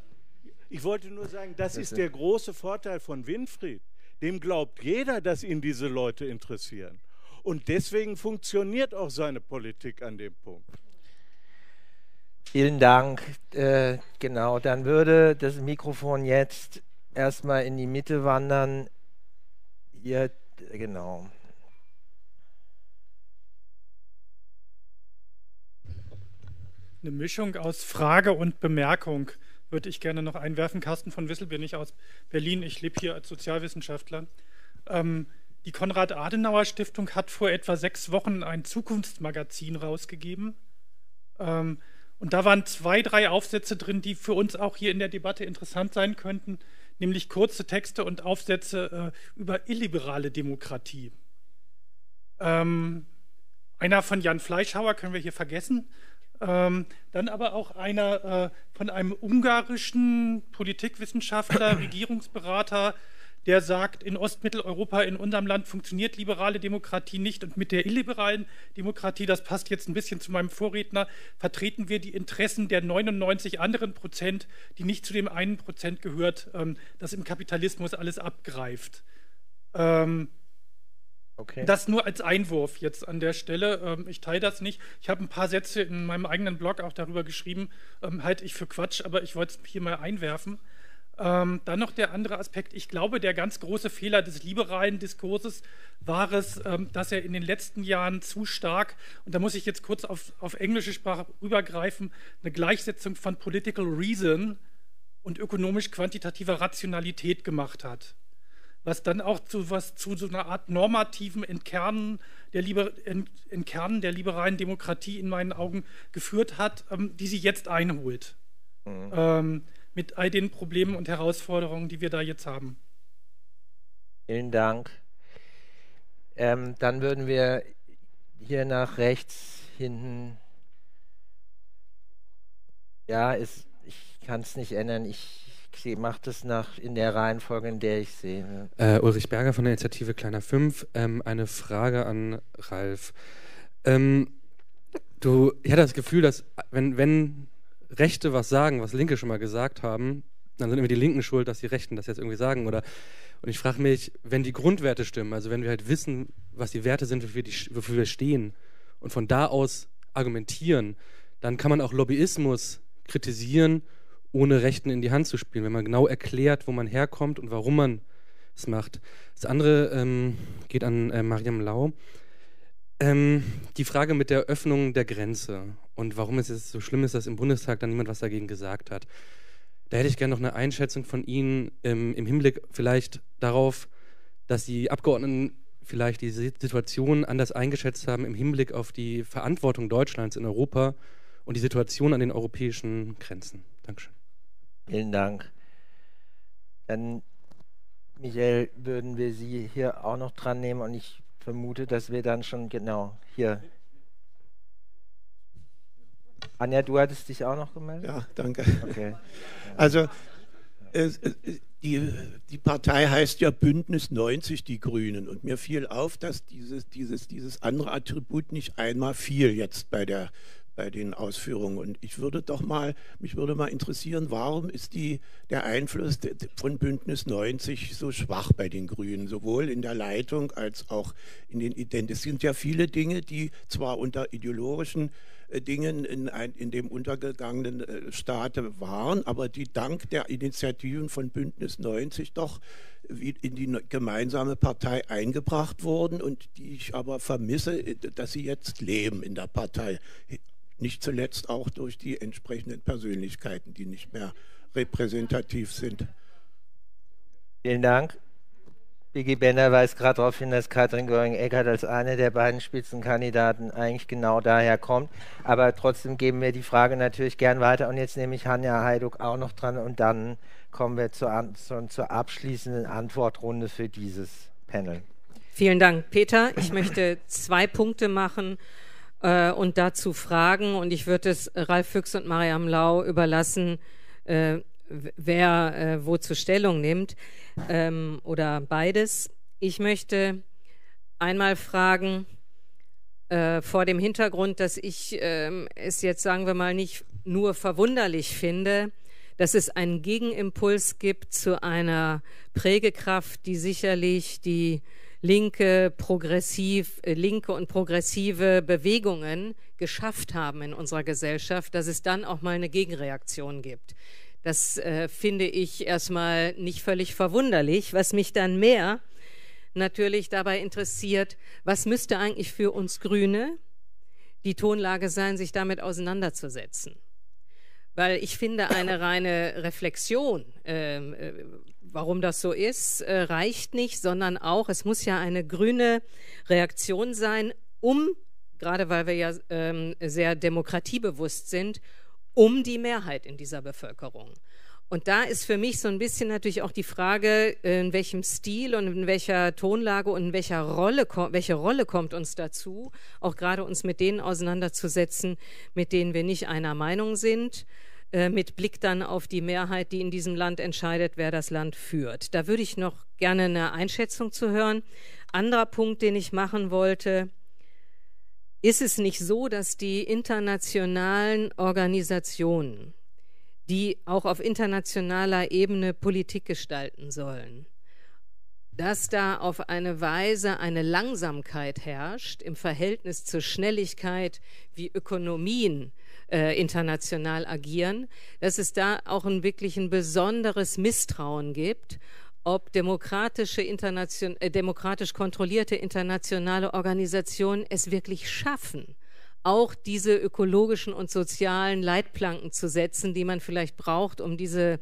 Ich wollte nur sagen, das ist der große Vorteil von Winfried. Dem glaubt jeder, dass ihn diese Leute interessieren. Und deswegen funktioniert auch seine Politik an dem Punkt. Vielen Dank. Genau, dann würde das Mikrofon jetzt erstmal in die Mitte wandern. Hier, genau. Eine Mischung aus Frage und Bemerkung würde ich gerne noch einwerfen. Karsten von Wissel bin ich aus Berlin. Ich lebe hier als Sozialwissenschaftler. Die Konrad-Adenauer-Stiftung hat vor etwa 6 Wochen ein Zukunftsmagazin rausgegeben. Und da waren 2, 3 Aufsätze drin, die für uns auch hier in der Debatte interessant sein könnten, nämlich kurze Texte und Aufsätze über illiberale Demokratie. Einer von Jan Fleischhauer können wir hier vergessen. Dann aber auch einer von einem ungarischen Politikwissenschaftler, Regierungsberater, der sagt, in Ostmitteleuropa, in unserem Land funktioniert liberale Demokratie nicht. Und mit der illiberalen Demokratie, das passt jetzt ein bisschen zu meinem Vorredner, vertreten wir die Interessen der 99 anderen Prozent, die nicht zu dem 1% gehört, das im Kapitalismus alles abgreift. Okay. Das nur als Einwurf jetzt an der Stelle. Ich teile das nicht. Ich habe ein paar Sätze in meinem eigenen Blog auch darüber geschrieben, halte ich für Quatsch, aber ich wollte es hier mal einwerfen. Dann noch der andere Aspekt. Ich glaube, der ganz große Fehler des liberalen Diskurses war es, dass er in den letzten Jahren zu stark, und da muss ich jetzt kurz auf englische Sprache rübergreifen, eine Gleichsetzung von Political Reason und ökonomisch-quantitativer Rationalität gemacht hat. Was dann auch zu so einer Art normativen Entkernen der liberalen Demokratie in meinen Augen geführt hat, die sie jetzt einholt. Mhm. Mit all den Problemen und Herausforderungen, die wir da jetzt haben. Vielen Dank. Dann würden wir hier nach rechts hinten. Ja, ich kann es nicht ändern. Ich mache das in der Reihenfolge, in der ich sehe. Ulrich Berger von der Initiative Kleiner 5. Eine Frage an Ralf. Ich hatte das Gefühl, dass wenn Rechte was sagen, was Linke schon mal gesagt haben, dann sind immer die Linken schuld, dass die Rechten das jetzt irgendwie sagen. Und ich frage mich, wenn die Grundwerte stimmen, also wenn wir halt wissen, was die Werte sind, wofür wir stehen und von da aus argumentieren, dann kann man auch Lobbyismus kritisieren, ohne Rechten in die Hand zu spielen, wenn man genau erklärt, wo man herkommt und warum man es macht. Das andere geht an Mariam Lau. Die Frage mit der Öffnung der Grenze und warum es jetzt so schlimm ist, dass im Bundestag dann niemand was dagegen gesagt hat. Da hätte ich gerne noch eine Einschätzung von Ihnen im Hinblick vielleicht darauf, dass die Abgeordneten vielleicht die Situation anders eingeschätzt haben im Hinblick auf die Verantwortung Deutschlands in Europa und die Situation an den europäischen Grenzen. Dankeschön. Vielen Dank. Dann, Michael, würden wir Sie hier auch noch dran nehmen und ich vermute, dass wir dann schon genau hier. Anja, du hattest dich auch noch gemeldet? Ja, danke. Okay. Also die Partei heißt ja Bündnis 90, die Grünen. Und mir fiel auf, dass dieses andere Attribut nicht einmal fiel jetzt bei den Ausführungen. Und mich würde mal interessieren, warum ist der Einfluss von Bündnis 90 so schwach bei den Grünen, sowohl in der Leitung als auch in den Ideen. Es sind ja viele Dinge, die zwar unter ideologischen Dingen in dem untergegangenen Staate waren, aber die dank der Initiativen von Bündnis 90 doch in die gemeinsame Partei eingebracht wurden und die ich aber vermisse, dass sie jetzt leben in der Partei. Nicht zuletzt auch durch die entsprechenden Persönlichkeiten, die nicht mehr repräsentativ sind. Vielen Dank. Willy Bender weist gerade darauf hin, dass Katrin Göring-Eckardt als eine der beiden Spitzenkandidaten eigentlich genau daher kommt. Aber trotzdem geben wir die Frage natürlich gern weiter. Und jetzt nehme ich Hanja Heiduk auch noch dran und dann kommen wir zur abschließenden Antwortrunde für dieses Panel. Vielen Dank, Peter. Ich möchte zwei Punkte machen und dazu fragen. Und ich würde es Ralf Fücks und Mariam Lau überlassen, wer wozu Stellung nimmt oder beides. Ich möchte einmal fragen, vor dem Hintergrund, dass ich es jetzt, sagen wir mal, nicht nur verwunderlich finde, dass es einen Gegenimpuls gibt zu einer Prägekraft, die sicherlich die linke und progressive Bewegungen geschafft haben in unserer Gesellschaft, dass es dann auch mal eine Gegenreaktion gibt. Das finde ich erstmal nicht völlig verwunderlich. Was mich dann mehr natürlich dabei interessiert, was müsste eigentlich für uns Grüne die Tonlage sein, sich damit auseinanderzusetzen? Weil ich finde, eine reine Reflexion, warum das so ist, reicht nicht, sondern auch, es muss ja eine grüne Reaktion sein, gerade weil wir ja sehr demokratiebewusst sind, um die Mehrheit in dieser Bevölkerung. Und da ist für mich so ein bisschen natürlich auch die Frage, in welchem Stil und in welcher Tonlage und in welche Rolle kommt uns dazu, auch gerade uns mit denen auseinanderzusetzen, mit denen wir nicht einer Meinung sind, mit Blick dann auf die Mehrheit, die in diesem Land entscheidet, wer das Land führt. Da würde ich noch gerne eine Einschätzung zu hören. Anderer Punkt, den ich machen wollte: Ist es nicht so, dass die internationalen Organisationen, die auch auf internationaler Ebene Politik gestalten sollen, dass da auf eine Weise eine Langsamkeit herrscht im Verhältnis zur Schnelligkeit, wie Ökonomien international agieren, dass es da auch wirklich ein besonderes Misstrauen gibt, ob demokratisch kontrollierte internationale Organisationen es wirklich schaffen, auch diese ökologischen und sozialen Leitplanken zu setzen, die man vielleicht braucht, um diese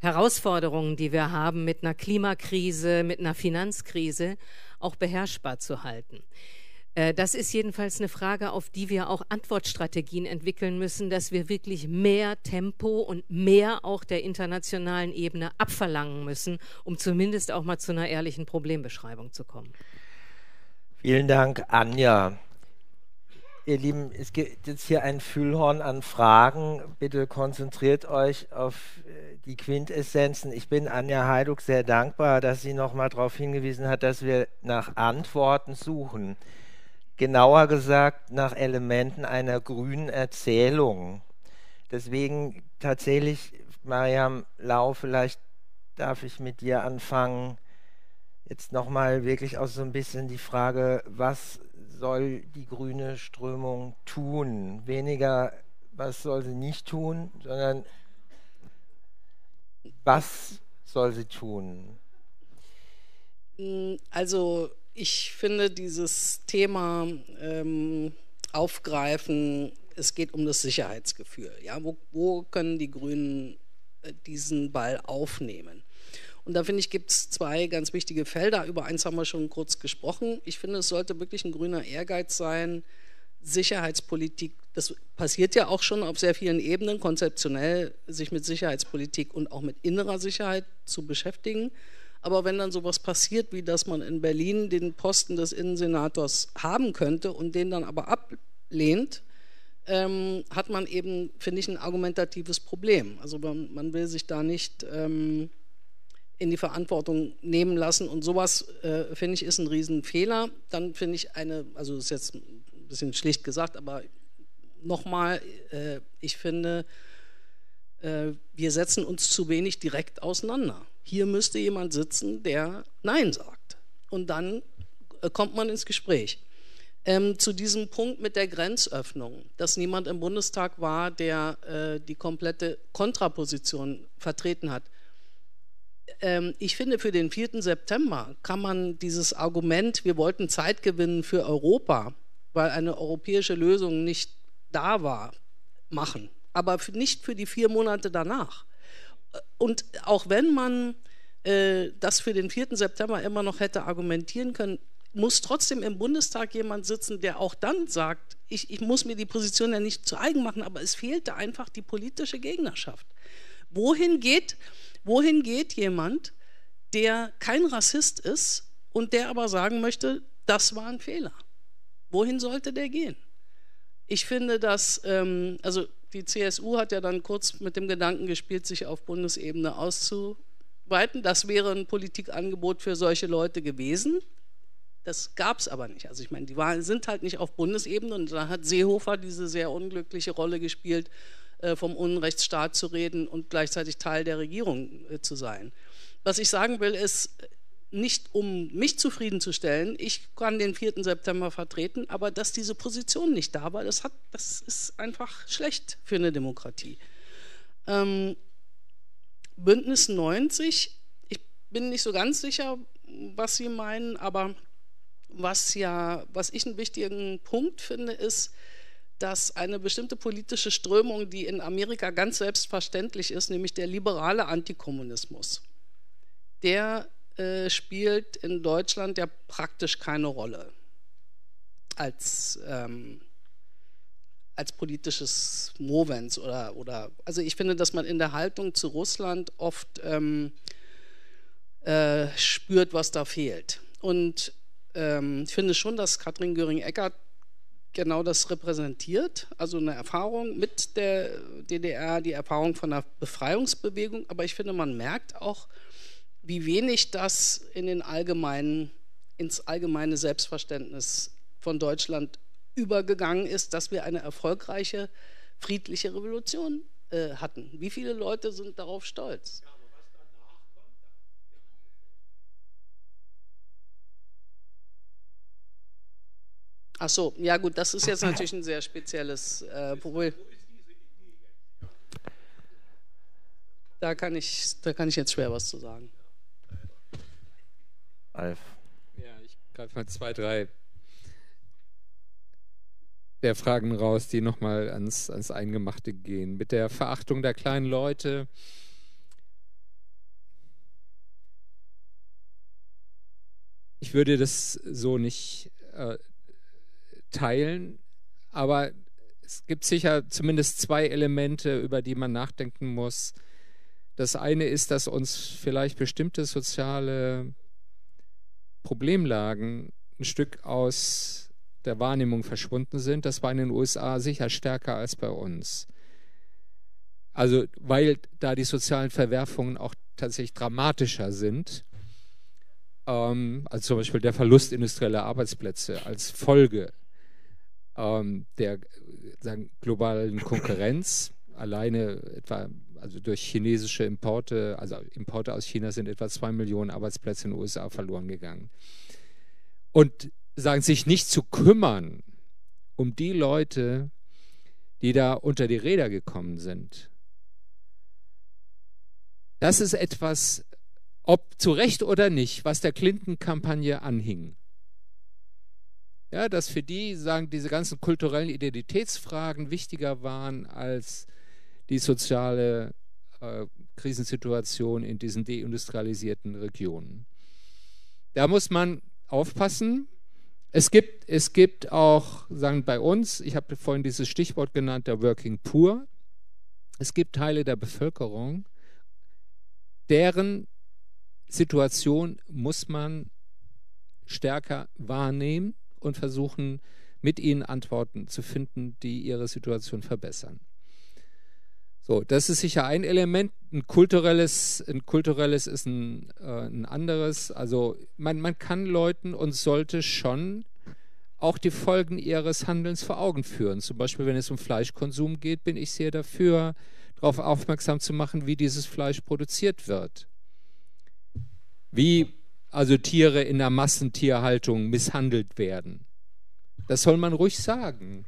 Herausforderungen, die wir haben, mit einer Klimakrise, mit einer Finanzkrise, auch beherrschbar zu halten. Das ist jedenfalls eine Frage, auf die wir auch Antwortstrategien entwickeln müssen, dass wir wirklich mehr Tempo und mehr auch der internationalen Ebene abverlangen müssen, um zumindest auch mal zu einer ehrlichen Problembeschreibung zu kommen. Vielen Dank, Anja. Ihr Lieben, es gibt jetzt hier ein Füllhorn an Fragen. Bitte konzentriert euch auf die Quintessenzen. Ich bin Anja Heiduk sehr dankbar, dass sie nochmal darauf hingewiesen hat, dass wir nach Antworten suchen. Genauer gesagt nach Elementen einer grünen Erzählung. Deswegen tatsächlich, Mariam Lau, vielleicht darf ich mit dir anfangen, jetzt nochmal wirklich auch so ein bisschen die Frage, was soll die grüne Strömung tun? Weniger, was soll sie nicht tun, sondern was soll sie tun? Also ich finde dieses Thema aufgreifen, es geht um das Sicherheitsgefühl. Ja? Wo können die Grünen diesen Ball aufnehmen? Und da finde ich, gibt es zwei ganz wichtige Felder. Über eins haben wir schon kurz gesprochen. Ich finde, es sollte wirklich ein grüner Ehrgeiz sein, Sicherheitspolitik, das passiert ja auch schon auf sehr vielen Ebenen, konzeptionell sich mit Sicherheitspolitik und auch mit innerer Sicherheit zu beschäftigen. Aber wenn dann sowas passiert, wie dass man in Berlin den Posten des Innensenators haben könnte und den dann aber ablehnt, hat man eben, finde ich, ein argumentatives Problem. Also man will sich da nicht in die Verantwortung nehmen lassen und sowas, finde ich, ist ein Riesenfehler. Dann finde ich also das ist jetzt ein bisschen schlicht gesagt, aber nochmal, ich finde, wir setzen uns zu wenig direkt auseinander. Hier müsste jemand sitzen, der Nein sagt. Und dann kommt man ins Gespräch. Zu diesem Punkt mit der Grenzöffnung, dass niemand im Bundestag war, der die komplette Kontraposition vertreten hat. Ich finde, für den 4. September kann man dieses Argument, wir wollten Zeit gewinnen für Europa, weil eine europäische Lösung nicht da war, machen. Aber nicht für die 4 Monate danach. Und auch wenn man das für den 4. September immer noch hätte argumentieren können, muss trotzdem im Bundestag jemand sitzen, der auch dann sagt, ich muss mir die Position ja nicht zu eigen machen, aber es fehlte einfach die politische Gegnerschaft. Wohin geht jemand, der kein Rassist ist und der aber sagen möchte, das war ein Fehler? Wohin sollte der gehen? Ich finde, dass, also die CSU hat ja dann kurz mit dem Gedanken gespielt, sich auf Bundesebene auszuweiten. Das wäre ein Politikangebot für solche Leute gewesen. Das gab es aber nicht. Also ich meine, die Wahlen sind halt nicht auf Bundesebene und da hat Seehofer diese sehr unglückliche Rolle gespielt, vom Unrechtsstaat zu reden und gleichzeitig Teil der Regierung zu sein. Was ich sagen will, ist, nicht um mich zufriedenzustellen, ich kann den 4. September vertreten, aber dass diese Position nicht da war, das ist einfach schlecht für eine Demokratie. Bündnis 90, ich bin nicht so ganz sicher, was Sie meinen, aber was ich einen wichtigen Punkt finde, ist, dass eine bestimmte politische Strömung, die in Amerika ganz selbstverständlich ist, nämlich der liberale Antikommunismus, der spielt in Deutschland ja praktisch keine Rolle als politisches Movens oder also ich finde, dass man in der Haltung zu Russland oft spürt, was da fehlt. Und ich finde schon, dass Katrin Göring-Eckardt genau das repräsentiert, also eine Erfahrung mit der DDR, die Erfahrung von der Befreiungsbewegung, aber ich finde, man merkt auch, wie wenig das ins allgemeine Selbstverständnis von Deutschland übergegangen ist, dass wir eine erfolgreiche, friedliche Revolution hatten. Wie viele Leute sind darauf stolz? Ach so, ja gut, das ist jetzt natürlich ein sehr spezielles Problem. Da kann ich jetzt schwer was zu sagen. Alf. Ja, ich greife mal 2, 3 der Fragen raus, die nochmal ans Eingemachte gehen. Mit der Verachtung der kleinen Leute. Ich würde das so nicht teilen, aber es gibt sicher zumindest 2 Elemente, über die man nachdenken muss. Das eine ist, dass uns vielleicht bestimmte soziale Problemlagen ein Stück aus der Wahrnehmung verschwunden sind. Das war in den USA sicher stärker als bei uns. Also weil da die sozialen Verwerfungen auch tatsächlich dramatischer sind, also zum Beispiel der Verlust industrieller Arbeitsplätze als Folge der globalen Konkurrenz, alleine etwa, also durch chinesische Importe, also Importe aus China sind etwa 2 Millionen Arbeitsplätze in den USA verloren gegangen. Und sagen, sich nicht zu kümmern um die Leute, die da unter die Räder gekommen sind. Das ist etwas, ob zu Recht oder nicht, was der Clinton-Kampagne anhing. Ja, dass für die, sagen, diese ganzen kulturellen Identitätsfragen wichtiger waren als die soziale Krisensituation in diesen deindustrialisierten Regionen. Da muss man aufpassen. Es gibt auch, sagen bei uns, ich habe vorhin dieses Stichwort genannt, der Working Poor. Es gibt Teile der Bevölkerung, deren Situation muss man stärker wahrnehmen und versuchen, mit ihnen Antworten zu finden, die ihre Situation verbessern. So, das ist sicher ein Element, ein kulturelles ist ein anderes. Also man kann Leuten und sollte schon auch die Folgen ihres Handelns vor Augen führen. Zum Beispiel, wenn es um Fleischkonsum geht, bin ich sehr dafür, darauf aufmerksam zu machen, wie dieses Fleisch produziert wird. Wie also Tiere in der Massentierhaltung misshandelt werden. Das soll man ruhig sagen.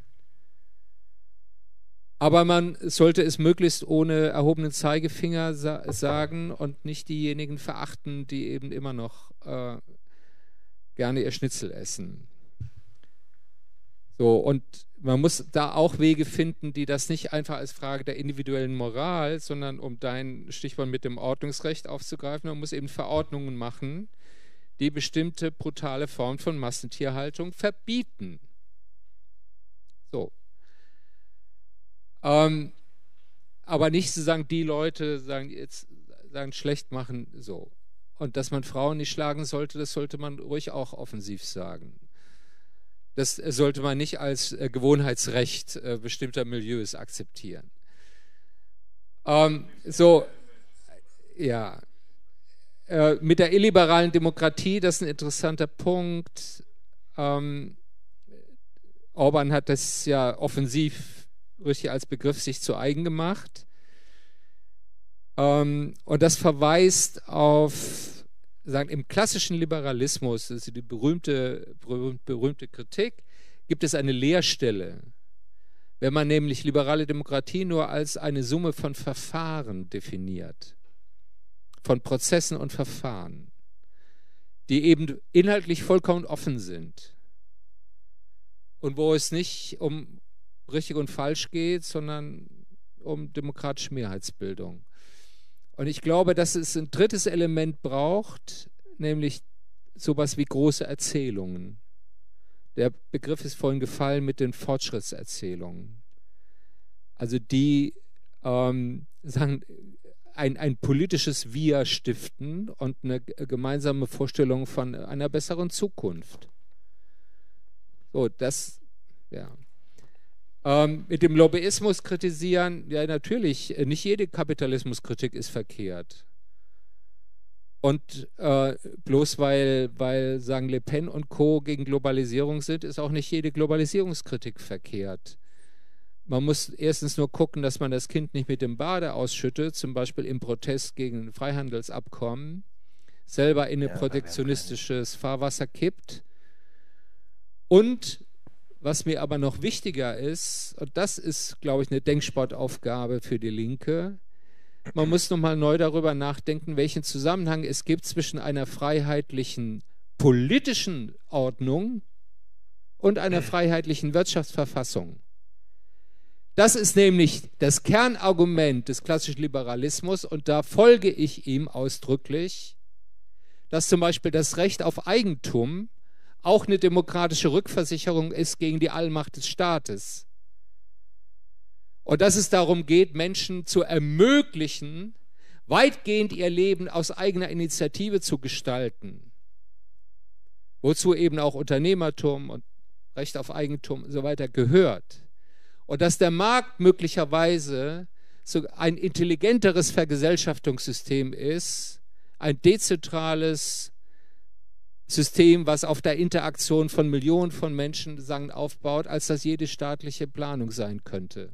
Aber man sollte es möglichst ohne erhobenen Zeigefinger sagen und nicht diejenigen verachten, die eben immer noch gerne ihr Schnitzel essen. So, und man muss da auch Wege finden, die das nicht einfach als Frage der individuellen Moral, sondern um dein Stichwort mit dem Ordnungsrecht aufzugreifen, man muss eben Verordnungen machen, die bestimmte brutale Formen von Massentierhaltung verbieten. So. Aber nicht zu sagen, die Leute sagen, jetzt sagen, schlecht machen, so. Und dass man Frauen nicht schlagen sollte, das sollte man ruhig auch offensiv sagen. Das sollte man nicht als Gewohnheitsrecht bestimmter Milieus akzeptieren. Ja. Mit der illiberalen Demokratie, das ist ein interessanter Punkt. Orban hat das ja offensiv richtig als Begriff sich zu eigen gemacht. Und das verweist auf... Sagen, im klassischen Liberalismus, das ist die berühmte Kritik, gibt es eine Leerstelle. Wenn man nämlich liberale Demokratie nur als eine Summe von Verfahren definiert, von Prozessen und Verfahren, die eben inhaltlich vollkommen offen sind und wo es nicht um richtig und falsch geht, sondern um demokratische Mehrheitsbildung. Und ich glaube, dass es ein drittes Element braucht, nämlich sowas wie große Erzählungen. Der Begriff ist vorhin gefallen mit den Fortschrittserzählungen. Also die sagen, ein politisches Wir stiften und eine gemeinsame Vorstellung von einer besseren Zukunft. So, das, ja. Mit dem Lobbyismus kritisieren, ja natürlich, nicht jede Kapitalismuskritik ist verkehrt. Und bloß weil sagen Le Pen und Co. gegen Globalisierung sind, ist auch nicht jede Globalisierungskritik verkehrt. Man muss erstens nur gucken, dass man das Kind nicht mit dem Bade ausschüttet, zum Beispiel im Protest gegen ein Freihandelsabkommen, selber in ein protektionistisches Fahrwasser kippt. Und was mir aber noch wichtiger ist, und das ist, glaube ich, eine Denksportaufgabe für die Linke, man muss nochmal neu darüber nachdenken, welchen Zusammenhang es gibt zwischen einer freiheitlichen politischen Ordnung und einer freiheitlichen Wirtschaftsverfassung. Das ist nämlich das Kernargument des klassischen Liberalismus, und da folge ich ihm ausdrücklich, dass zum Beispiel das Recht auf Eigentum auch eine demokratische Rückversicherung ist gegen die Allmacht des Staates. Und dass es darum geht, Menschen zu ermöglichen, weitgehend ihr Leben aus eigener Initiative zu gestalten. Wozu eben auch Unternehmertum und Recht auf Eigentum und so weiter gehört. Und dass der Markt möglicherweise so ein intelligenteres Vergesellschaftungssystem ist, ein dezentrales System, was auf der Interaktion von Millionen von Menschen aufbaut, als das jede staatliche Planung sein könnte.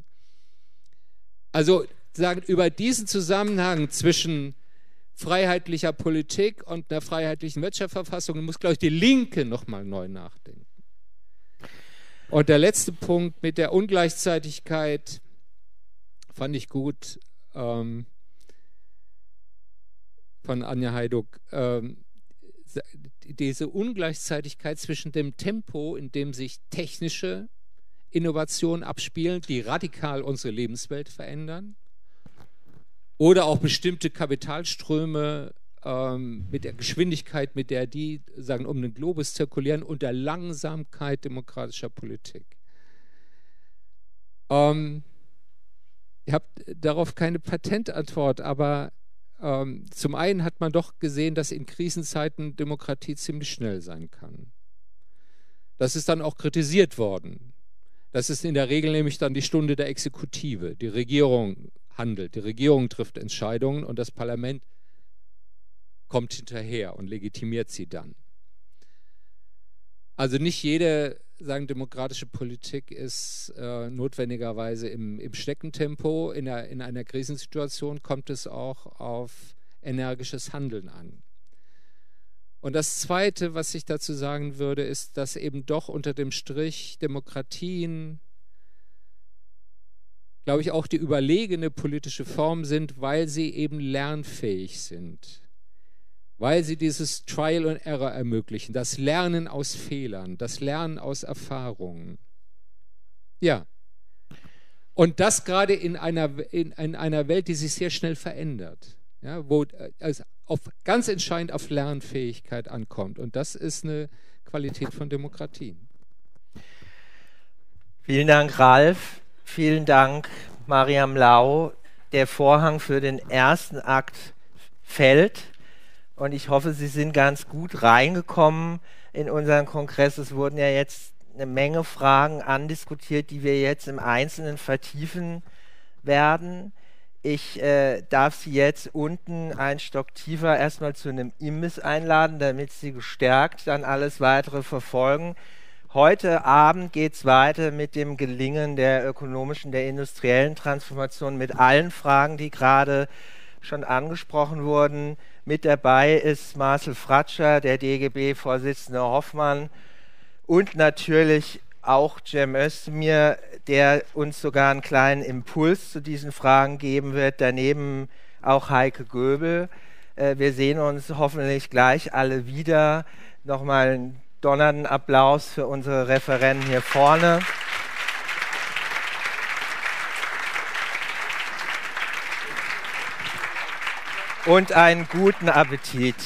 Also sagen, über diesen Zusammenhang zwischen freiheitlicher Politik und einer freiheitlichen Wirtschaftsverfassung muss, glaube ich, die Linke nochmal neu nachdenken. Und der letzte Punkt mit der Ungleichzeitigkeit fand ich gut, von Anja Heiduk. Diese Ungleichzeitigkeit zwischen dem Tempo, in dem sich technische Innovationen abspielen, die radikal unsere Lebenswelt verändern, oder auch bestimmte Kapitalströme mit der Geschwindigkeit, mit der die um den Globus zirkulieren, und der Langsamkeit demokratischer Politik. Ich habe darauf keine Patentantwort, aber zum einen hat man doch gesehen, dass in Krisenzeiten Demokratie ziemlich schnell sein kann. Das ist dann auch kritisiert worden. Das ist in der Regel nämlich dann die Stunde der Exekutive. Die Regierung handelt, die Regierung trifft Entscheidungen und das Parlament kommt hinterher und legitimiert sie dann. Also nicht jede, sagen, demokratische Politik ist notwendigerweise im Schneckentempo. In einer Krisensituation kommt es auch auf energisches Handeln an. Und das Zweite, was ich dazu sagen würde, ist, dass eben doch unter dem Strich Demokratien, glaube ich, auch die überlegene politische Form sind, weil sie eben lernfähig sind, weil sie dieses Trial and Error ermöglichen, das Lernen aus Fehlern, das Lernen aus Erfahrungen. Ja. Und das gerade in einer Welt, die sich sehr schnell verändert, ja, wo also ganz entscheidend auf Lernfähigkeit ankommt. Und das ist eine Qualität von Demokratien. Vielen Dank, Ralf. Vielen Dank, Mariam Lau. Der Vorhang für den ersten Akt fällt. Und ich hoffe, Sie sind ganz gut reingekommen in unseren Kongress. Es wurden ja jetzt eine Menge Fragen andiskutiert, die wir jetzt im Einzelnen vertiefen werden. Ich darf Sie jetzt unten einen Stock tiefer erstmal zu einem Imbiss einladen, damit Sie gestärkt dann alles Weitere verfolgen. Heute Abend geht es weiter mit dem Gelingen der ökonomischen, der industriellen Transformation, mit allen Fragen, die gerade schon angesprochen wurden. Mit dabei ist Marcel Fratscher, der DGB-Vorsitzende Hoffmann und natürlich auch Cem Özdemir, der uns sogar einen kleinen Impuls zu diesen Fragen geben wird. Daneben auch Heike Göbel. Wir sehen uns hoffentlich gleich alle wieder. Nochmal einen donnernden Applaus für unsere Referenten hier vorne. Und einen guten Appetit.